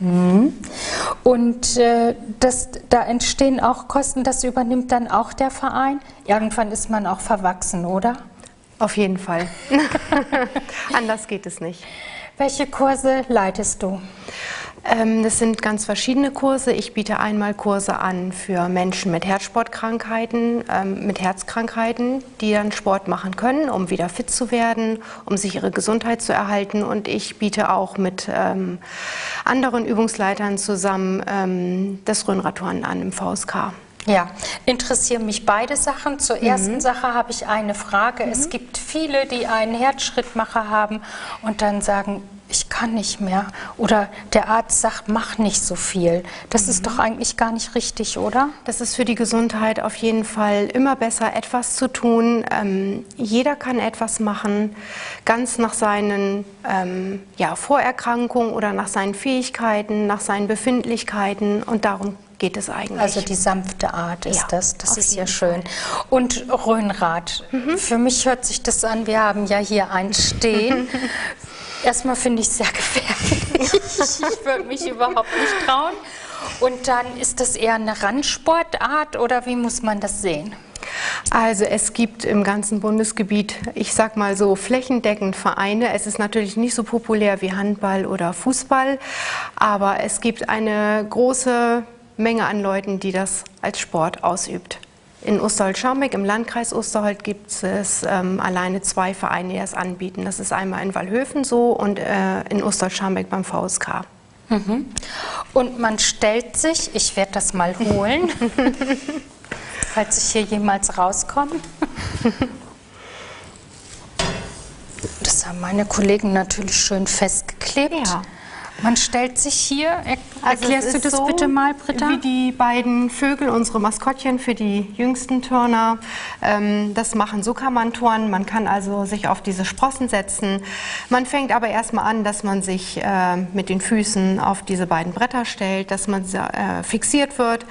Mhm. Und da entstehen auch Kosten, das übernimmt dann auch der Verein? Irgendwann ist man auch verwachsen, oder? Auf jeden Fall. Anders geht es nicht. Welche Kurse leitest du? Das sind ganz verschiedene Kurse. Ich biete einmal Kurse an für Menschen mit Herzsportkrankheiten, mit Herzkrankheiten, die dann Sport machen können, um wieder fit zu werden, um sich ihre Gesundheit zu erhalten. Und ich biete auch mit anderen Übungsleitern zusammen das Rhönradturnen an im VSK. Ja, interessieren mich beide Sachen. Zur ersten Sache habe ich eine Frage. Es gibt viele, die einen Herzschrittmacher haben und dann sagen, ich kann nicht mehr. Oder der Arzt sagt, mach nicht so viel. Das ist doch eigentlich gar nicht richtig, oder? Das ist für die Gesundheit auf jeden Fall immer besser, etwas zu tun. Jeder kann etwas machen, ganz nach seinen Vorerkrankungen oder nach seinen Fähigkeiten, nach seinen Befindlichkeiten, und darum geht es eigentlich. Also die sanfte Art ist das. Das ist ja schön. Und Rhönrad. Für mich hört sich das an, wir haben ja hier eins stehen. Erstmal finde ich es sehr gefährlich. Ich würde mich überhaupt nicht trauen. Und dann ist das eher eine Randsportart oder wie muss man das sehen? Also es gibt im ganzen Bundesgebiet, ich sag mal so, flächendeckend Vereine. Es ist natürlich nicht so populär wie Handball oder Fußball, aber es gibt eine große Menge an Leuten, die das als Sport ausübt. In Osterholz-Scharmbeck, im Landkreis Osterholz, gibt es alleine 2 Vereine, die das anbieten. Das ist einmal in Wallhöfen so und in Osterholz-Scharmbeck beim VSK. Und man stellt sich, ich werde das mal holen, falls ich hier jemals rauskomme. Das haben meine Kollegen natürlich schön festgeklebt. Ja. Man stellt sich hier, erklärst du das so bitte mal, Britta? Wie die beiden Vögel, unsere Maskottchen für die jüngsten Turner, das machen. So kann man turnen, man kann also sich auf diese Sprossen setzen. Man fängt aber erstmal an, dass man sich mit den Füßen auf diese beiden Bretter stellt, dass man fixiert wird.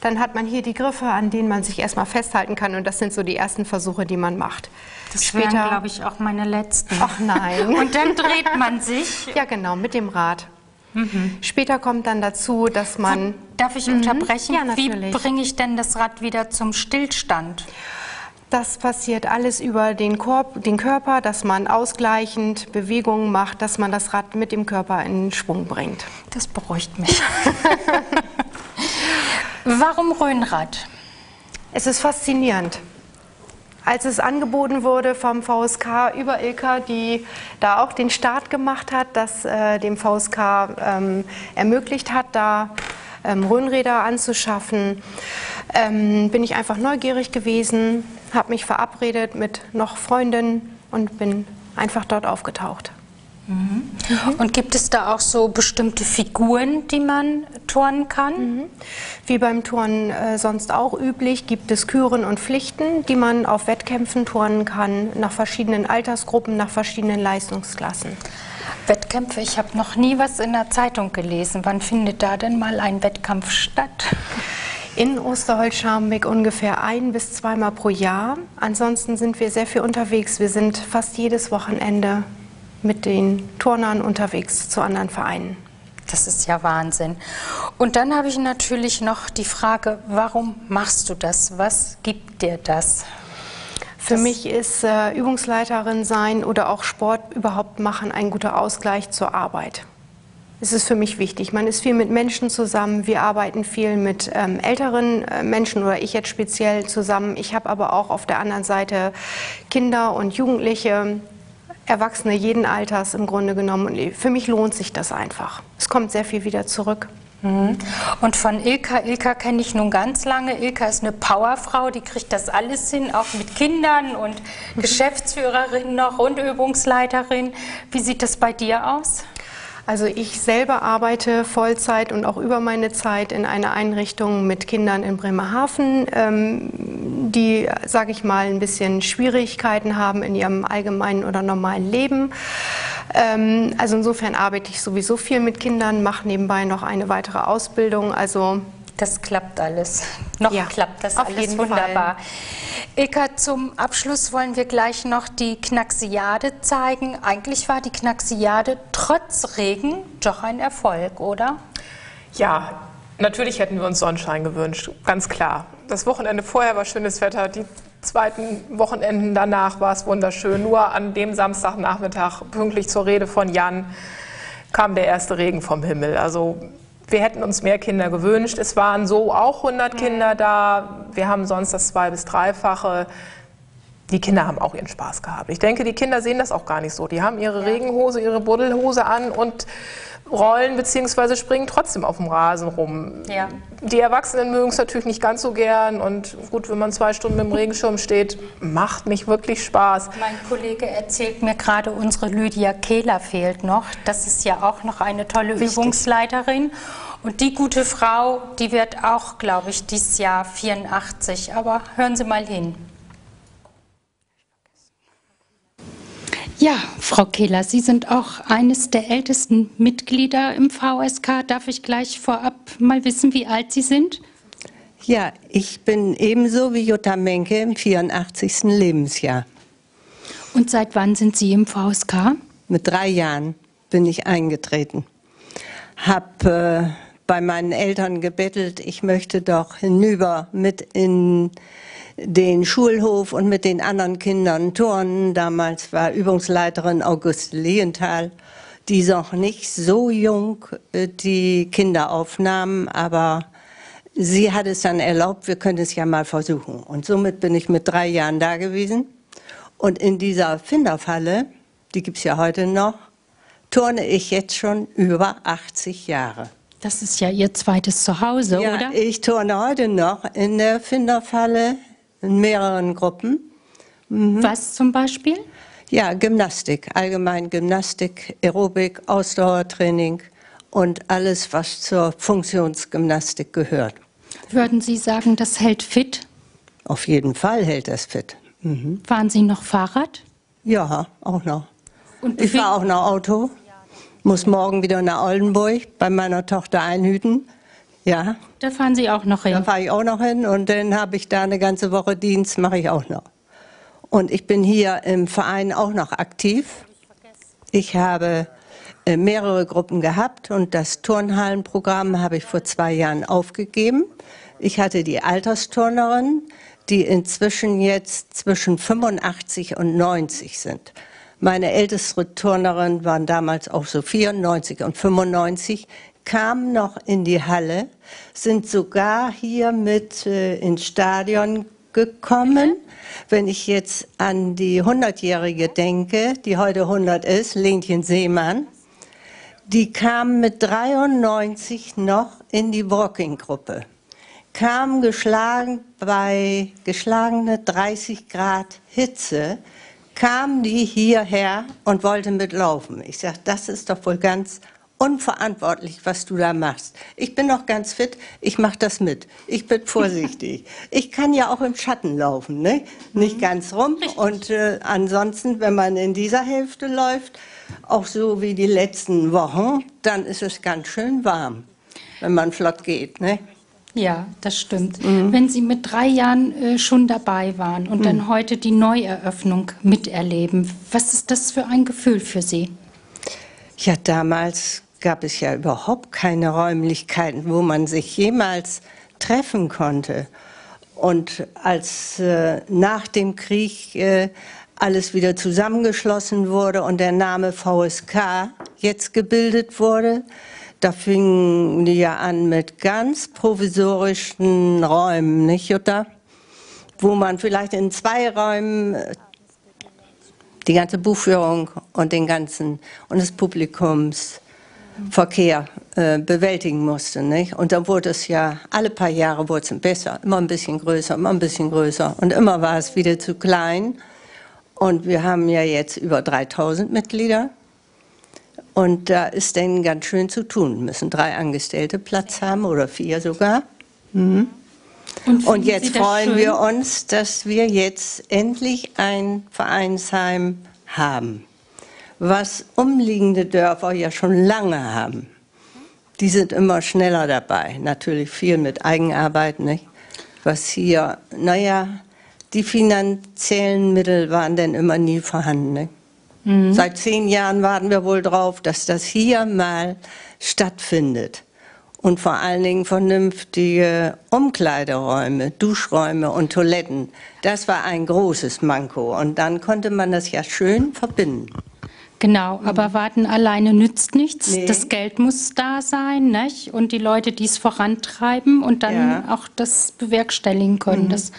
Dann hat man hier die Griffe, an denen man sich erstmal festhalten kann, und das sind so die ersten Versuche, die man macht. Das wären, glaube ich, auch meine letzten. Ach nein. Und dann dreht man sich. Ja genau, mit dem Rad. Später kommt dann dazu, dass man... Darf ich unterbrechen? Ja, natürlich. Wie bringe ich denn das Rad wieder zum Stillstand? Das passiert alles über den Körper, dass man ausgleichend Bewegungen macht, dass man das Rad mit dem Körper in Schwung bringt. Das beruhigt mich. Warum Rhönrad? Es ist faszinierend. Als es angeboten wurde vom VSK über Ilka, die da auch den Start gemacht hat, das dem VSK ermöglicht hat, da Rhönräder anzuschaffen, bin ich einfach neugierig gewesen, habe mich verabredet mit noch Freundinnen und bin einfach dort aufgetaucht. Und gibt es da auch so bestimmte Figuren, die man turnen kann? Wie beim Turnen sonst auch üblich, gibt es Küren und Pflichten, die man auf Wettkämpfen turnen kann, nach verschiedenen Altersgruppen, nach verschiedenen Leistungsklassen. Wettkämpfe, ich habe noch nie was in der Zeitung gelesen. Wann findet da denn mal ein Wettkampf statt? In Osterholz-Scharmbeck ungefähr 1- bis 2-mal pro Jahr. Ansonsten sind wir sehr viel unterwegs. Wir sind fast jedes Wochenende mit den Turnern unterwegs zu anderen Vereinen. Das ist ja Wahnsinn. Und dann habe ich natürlich noch die Frage, warum machst du das? Was gibt dir das? Für mich ist Übungsleiterin sein oder auch Sport überhaupt machen ein guter Ausgleich zur Arbeit. Es ist für mich wichtig. Man ist viel mit Menschen zusammen. Wir arbeiten viel mit älteren Menschen oder ich jetzt speziell zusammen. Ich habe aber auch auf der anderen Seite Kinder und Jugendliche, Erwachsene jeden Alters im Grunde genommen. Und für mich lohnt sich das einfach. Es kommt sehr viel wieder zurück. Und von Ilka, Ilka kenne ich nun ganz lange. Ilka ist eine Powerfrau, die kriegt das alles hin, auch mit Kindern und Geschäftsführerin noch und Übungsleiterin. Wie sieht das bei dir aus? Also ich selber arbeite Vollzeit und auch über meine Zeit in einer Einrichtung mit Kindern in Bremerhaven, die, sage ich mal, ein bisschen Schwierigkeiten haben in ihrem allgemeinen oder normalen Leben. Also insofern arbeite ich sowieso viel mit Kindern, mache nebenbei noch eine weitere Ausbildung. Also das klappt alles. Noch klappt das alles wunderbar. Ilka, zum Abschluss wollen wir gleich noch die Knaxiade zeigen. Eigentlich war die Knaxiade trotz Regen doch ein Erfolg, oder? Ja, natürlich hätten wir uns Sonnenschein gewünscht, ganz klar. Das Wochenende vorher war schönes Wetter, die zweiten Wochenenden danach war es wunderschön. Nur an dem Samstagnachmittag, pünktlich zur Rede von Jan, kam der erste Regen vom Himmel. Also wir hätten uns mehr Kinder gewünscht. Es waren so auch 100 Kinder da. Wir haben sonst das 2- bis 3-fache. die Kinder haben auch ihren Spaß gehabt. Ich denke, die Kinder sehen das auch gar nicht so. Die haben ihre Regenhose, ihre Buddelhose an und rollen bzw. springen trotzdem auf dem Rasen rum. Ja. Die Erwachsenen mögen es natürlich nicht ganz so gern. Und gut, wenn man 2 Stunden im Regenschirm steht, macht nicht wirklich Spaß. Mein Kollege erzählt mir gerade, unsere Lydia Kehler fehlt noch. Das ist ja auch noch eine tolle Übungsleiterin. Und die gute Frau, die wird auch, glaube ich, dieses Jahr 84. Aber hören Sie mal hin. Ja, Frau Kehler, Sie sind auch eines der ältesten Mitglieder im VSK. Darf ich gleich vorab mal wissen, wie alt Sie sind? Ja, ich bin ebenso wie Jutta Menke im 84. Lebensjahr. Und seit wann sind Sie im VSK? Mit 3 Jahren bin ich eingetreten. Habe bei meinen Eltern gebettelt, ich möchte doch hinüber mit in den Schulhof und mit den anderen Kindern turnen. Damals war Übungsleiterin August Lienthal, die noch nicht so jung die Kinder aufnahm, aber sie hat es dann erlaubt, wir können es ja mal versuchen. Und somit bin ich mit 3 Jahren da gewesen. Und in dieser Finderfalle, die gibt es ja heute noch, turne ich jetzt schon über 80 Jahre. Das ist ja Ihr zweites Zuhause, ja, oder? Ich turne heute noch in der Finderfalle, in mehreren Gruppen. Mhm. Was zum Beispiel? Ja, Gymnastik, allgemein Gymnastik, Aerobik, Ausdauertraining und alles, was zur Funktionsgymnastik gehört. Würden Sie sagen, das hält fit? Auf jeden Fall hält das fit. Mhm. Fahren Sie noch Fahrrad? Ja, auch noch. Und ich fahre auch noch Auto. Muss morgen wieder nach Oldenburg bei meiner Tochter einhüten. Ja. Da fahren Sie auch noch hin? Da fahre ich auch noch hin und dann habe ich da eine ganze Woche Dienst, mache ich auch noch. Und ich bin hier im Verein auch noch aktiv. Ich habe mehrere Gruppen gehabt und das Turnhallenprogramm habe ich vor 2 Jahren aufgegeben. Ich hatte die Altersturnerin, die inzwischen jetzt zwischen 85 und 90 sind. Meine älteste Turnerin waren damals auch so 94 und 95. Kamen noch in die Halle, sind sogar hier mit ins Stadion gekommen. Wenn ich jetzt an die 100-Jährige denke, die heute 100 ist, Lenchen Seemann, die kam mit 93 noch in die Walking-Gruppe, kam geschlagen bei geschlagene 30 Grad Hitze, kam die hierher und wollte mitlaufen. Ich sage, das ist doch wohl ganz unverantwortlich, was du da machst. Ich bin noch ganz fit, ich mache das mit. Ich bin vorsichtig. Ich kann ja auch im Schatten laufen, ne? Nicht ganz rum. Richtig. Und ansonsten, wenn man in dieser Hälfte läuft, auch so wie die letzten Wochen, dann ist es ganz schön warm, wenn man flott geht, ne? Ja, das stimmt. Mhm. Wenn Sie mit 3 Jahren schon dabei waren und dann heute die Neueröffnung miterleben, was ist das für ein Gefühl für Sie? Ja, damals gab es ja überhaupt keine Räumlichkeiten, wo man sich jemals treffen konnte. Und als nach dem Krieg alles wieder zusammengeschlossen wurde und der Name VSK jetzt gebildet wurde, da fingen die ja an mit ganz provisorischen Räumen, nicht Jutta? Wo man vielleicht in 2 Räumen die ganze Buchführung und den ganzen und des Publikumsverkehr bewältigen musste, nicht? Und dann wurde es ja, alle paar Jahre wurde es besser, immer ein bisschen größer, immer ein bisschen größer und immer war es wieder zu klein. Und wir haben ja jetzt über 3000 Mitglieder und da ist dann ganz schön zu tun. Müssen 3 Angestellte Platz haben oder 4 sogar. Mhm. Und jetzt freuen wir uns, dass wir jetzt endlich ein Vereinsheim haben, was umliegende Dörfer ja schon lange haben. Die sind immer schneller dabei, natürlich viel mit Eigenarbeit, nicht? Was hier, naja, die finanziellen Mittel waren denn immer nie vorhanden, nicht? Mhm. Seit 10 Jahren warten wir wohl drauf, dass das hier mal stattfindet. Und vor allen Dingen vernünftige Umkleideräume, Duschräume und Toiletten. Das war ein großes Manko. Und dann konnte man das ja schön verbinden. Genau, aber warten alleine nützt nichts. Nee. Das Geld muss da sein, nicht? Und die Leute, die es vorantreiben und dann auch das bewerkstelligen können. Mhm. Das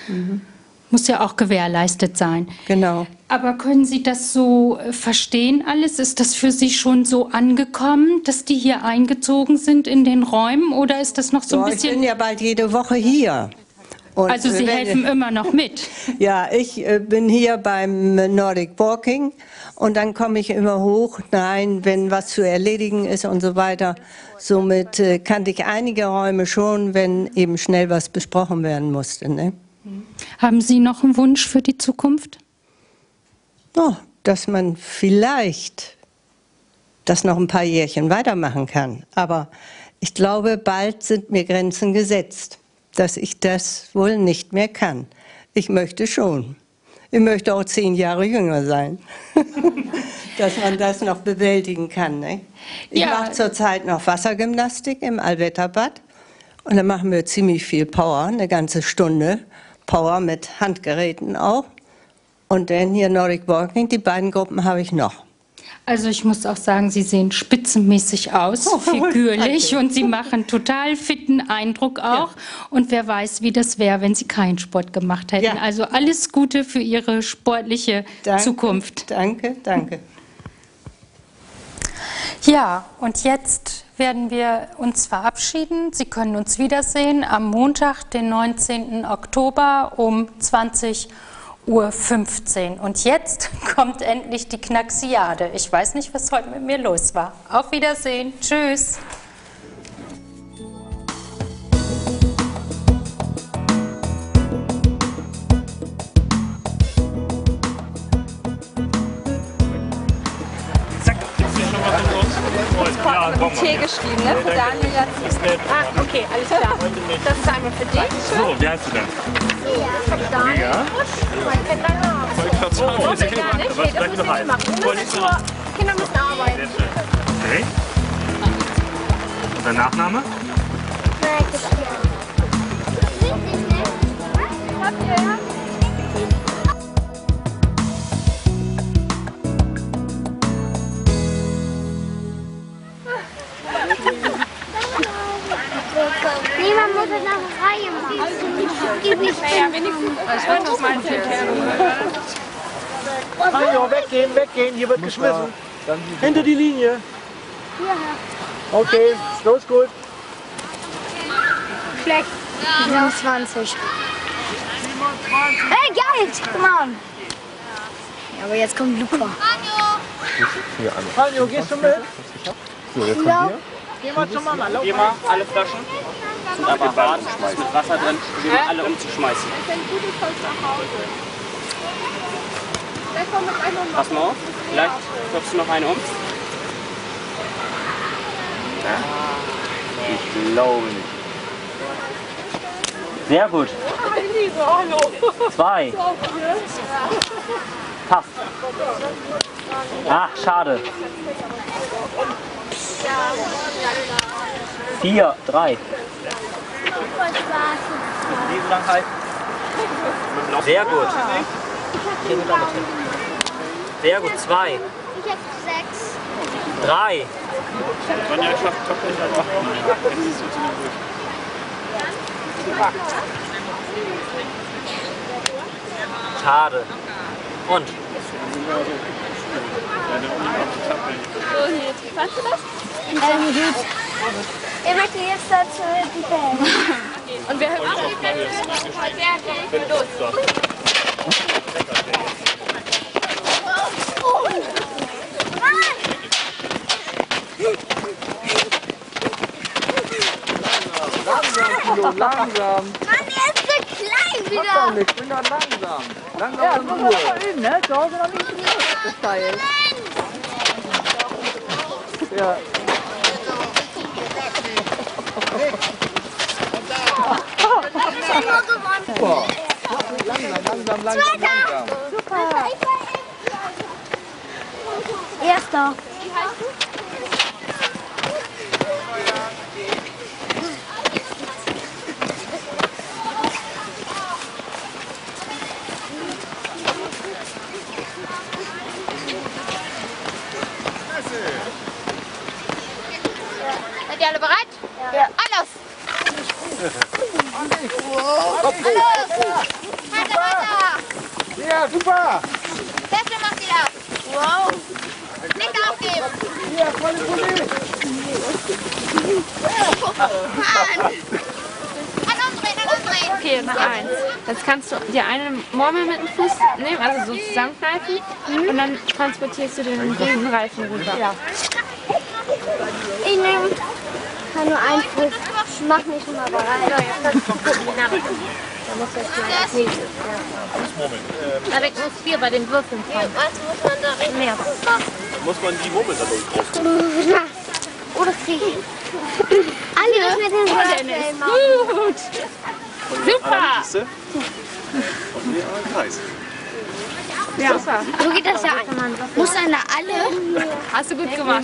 muss ja auch gewährleistet sein. Genau. Aber können Sie das so verstehen alles? Ist das für Sie schon so angekommen, dass die hier eingezogen sind in den Räumen? Oder ist das noch so ein bisschen... Ich bin ja bald jede Woche hier. Und also Sie helfen immer noch mit? Ja, ich bin hier beim Nordic Walking und dann komme ich immer hoch, nein, wenn was zu erledigen ist und so weiter. Somit kannte ich einige Räume schon, wenn eben schnell was besprochen werden musste. Ne? Haben Sie noch einen Wunsch für die Zukunft? Oh, dass man vielleicht das noch ein paar Jährchen weitermachen kann. Aber ich glaube, bald sind mir Grenzen gesetzt, dass ich das wohl nicht mehr kann. Ich möchte schon. Ich möchte auch 10 Jahre jünger sein, dass man das noch bewältigen kann. Ne? Ich mache zurzeit noch Wassergymnastik im Allwetterbad und da machen wir ziemlich viel Power, eine ganze Stunde Power mit Handgeräten auch. Und dann hier Nordic Walking, die beiden Gruppen habe ich noch. Also ich muss auch sagen, Sie sehen spitzenmäßig aus, figürlich, und Sie machen total fitten Eindruck auch. Ja. Und wer weiß, wie das wäre, wenn Sie keinen Sport gemacht hätten. Ja. Also alles Gute für Ihre sportliche Zukunft. Danke, danke. Ja, und jetzt werden wir uns verabschieden. Sie können uns wiedersehen am Montag, den 19. Oktober um 20:15 Uhr. Und jetzt kommt endlich die Knaxiade. Ich weiß nicht, was heute mit mir los war. Auf Wiedersehen. Tschüss. T geschrieben, ne? Für Daniel Jatzke. Ah, okay, alles klar. Das ist einmal für dich. So, wie heißt du denn? Daniel. Ja. Oh, das müssen wir nicht machen. Kinder müssen arbeiten. Okay. Und dein Nachname? Nein, das ist ja. Niemand muss es nach Reihe machen. Also, gib nicht hin. Hallo, weggehen, weggehen. Hier wird geschmissen. Hinter die Linie. Okay, los, gut. Schlecht. 27. Hey, Geld! Come on. Ja, aber jetzt kommt Luca. Hallo, gehst du mit? So, jetzt kommt hier. Geh mal zur Mama, lauf mal. Alle Flaschen. Da war Baden mit Wasser drin, um alle umzuschmeißen. Pass mal auf, vielleicht klopfst du noch eine um. Ich glaube nicht. Sehr gut. 2. Passt. Ach, schade. 4, 3. Sehr gut. Sehr gut, 2. Ich hab 6. 3. Schade. Und? Fandst du das? Gut. Ich möchte jetzt dazu die Band. Und wir hören auch die Band. Sehr gut. Los. Langsam. Mann, der ist so klein wieder. Ich bin da langsam. Langsam und Ruhe. Ja, das ist ne? Zu Hause noch nicht das Teil. Ja. Super. Langsam, langsam, langsam. Super. Erster. Wie heißt du? Seid ihr alle bereit? Ja. Alles! Alles! Weiter, weiter! Ja, super! Tesla macht die ab! Wow! Nicht aufgeben! Ja, volle Pulle! An! Okay, noch eins. Jetzt kannst du dir eine Murmel mit dem Fuß nehmen, also so zusammenkneifen, und dann transportierst du den Riesenreifen rüber. Ja. Ich nehme nur einen Fuß. Ich mach mich schon mal bereit. Ja, jetzt kannst du da muss das ja. Da weg muss viel bei den Würfeln kommen. Ja, also muss man da rein. Ja. Muss man die Murmel da drauf machen. Oh, das krieg ich. Alle mit den Würfeln machen. Gut. Super. Und wir haben einen Kreis. Ja, super. So geht das ja an. Muss einer alle? Hast du gut gemacht.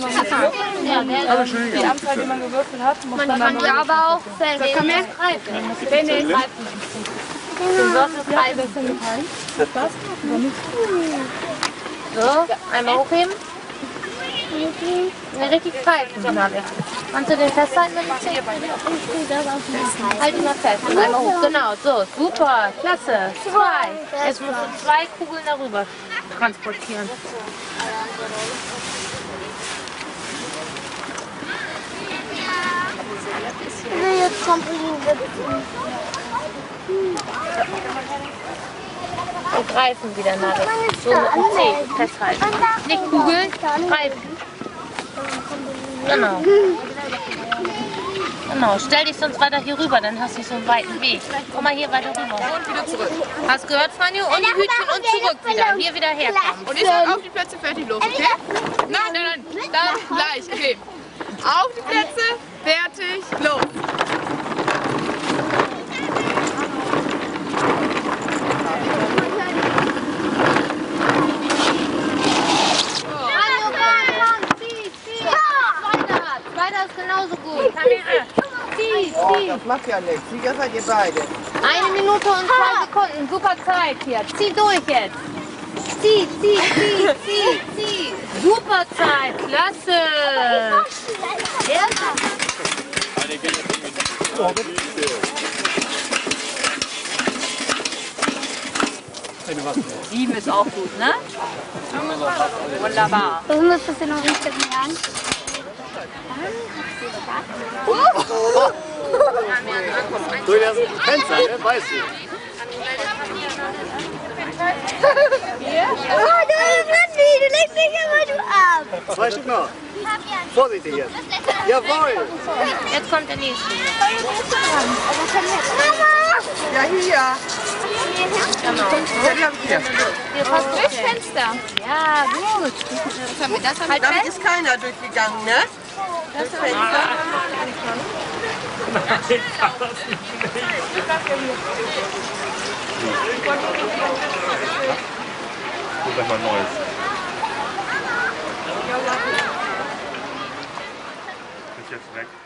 Ja, aber schön. Die Anzahl, die man gewürfelt hat, muss man dann aber auch selber. Komm her. Wenn ich so, einmal hochheben. Ja, richtig greifen. Kannst du den festhalten mit dem Zeh? Halt ihn mal fest. Einmal hoch. Genau, so. Super, klasse. Zwei. Jetzt musst du zwei Kugeln darüber transportieren. Nee, jetzt kommt und greifen wieder nach. So mit dem Zeh festhalten. Nicht kugeln, greifen. Genau. Genau. Stell dich sonst weiter hier rüber, dann hast du nicht so einen weiten Weg. Komm mal hier weiter rüber. Und wieder zurück. Hast gehört, Franjo? Und die Hütchen und zurück wieder. Hier wieder herkommen. Und ihr sollt auf die Plätze fertig los, okay? Nein, nein, nein. Dann gleich, okay. Auf die Plätze, fertig, los. Genauso gut. Oh, das macht ja nichts. Sieger seid ihr beide. 1 Minute und 2 Sekunden. Super Zeit hier. Zieh durch jetzt. Zieh, zieh, zieh, zieh, zieh. Super Zeit. Klasse. Ja. Sieben ist auch gut, ne? Wunderbar. Das müsstest du noch nicht lernen. Du das kennst ja, ne? Weißt du. Oh, du Manni, du legst mich immer du ab. 2 Stück noch. Vorsichtig jetzt. Jawohl. Jetzt kommt der nächste. Ja, hier. Genau. Hier passt durchs Fenster. Ja, gut. Damit ist keiner durchgegangen, ne? Das ist Fenster. Nein, das ist nicht. Mal Neues. Ist jetzt weg.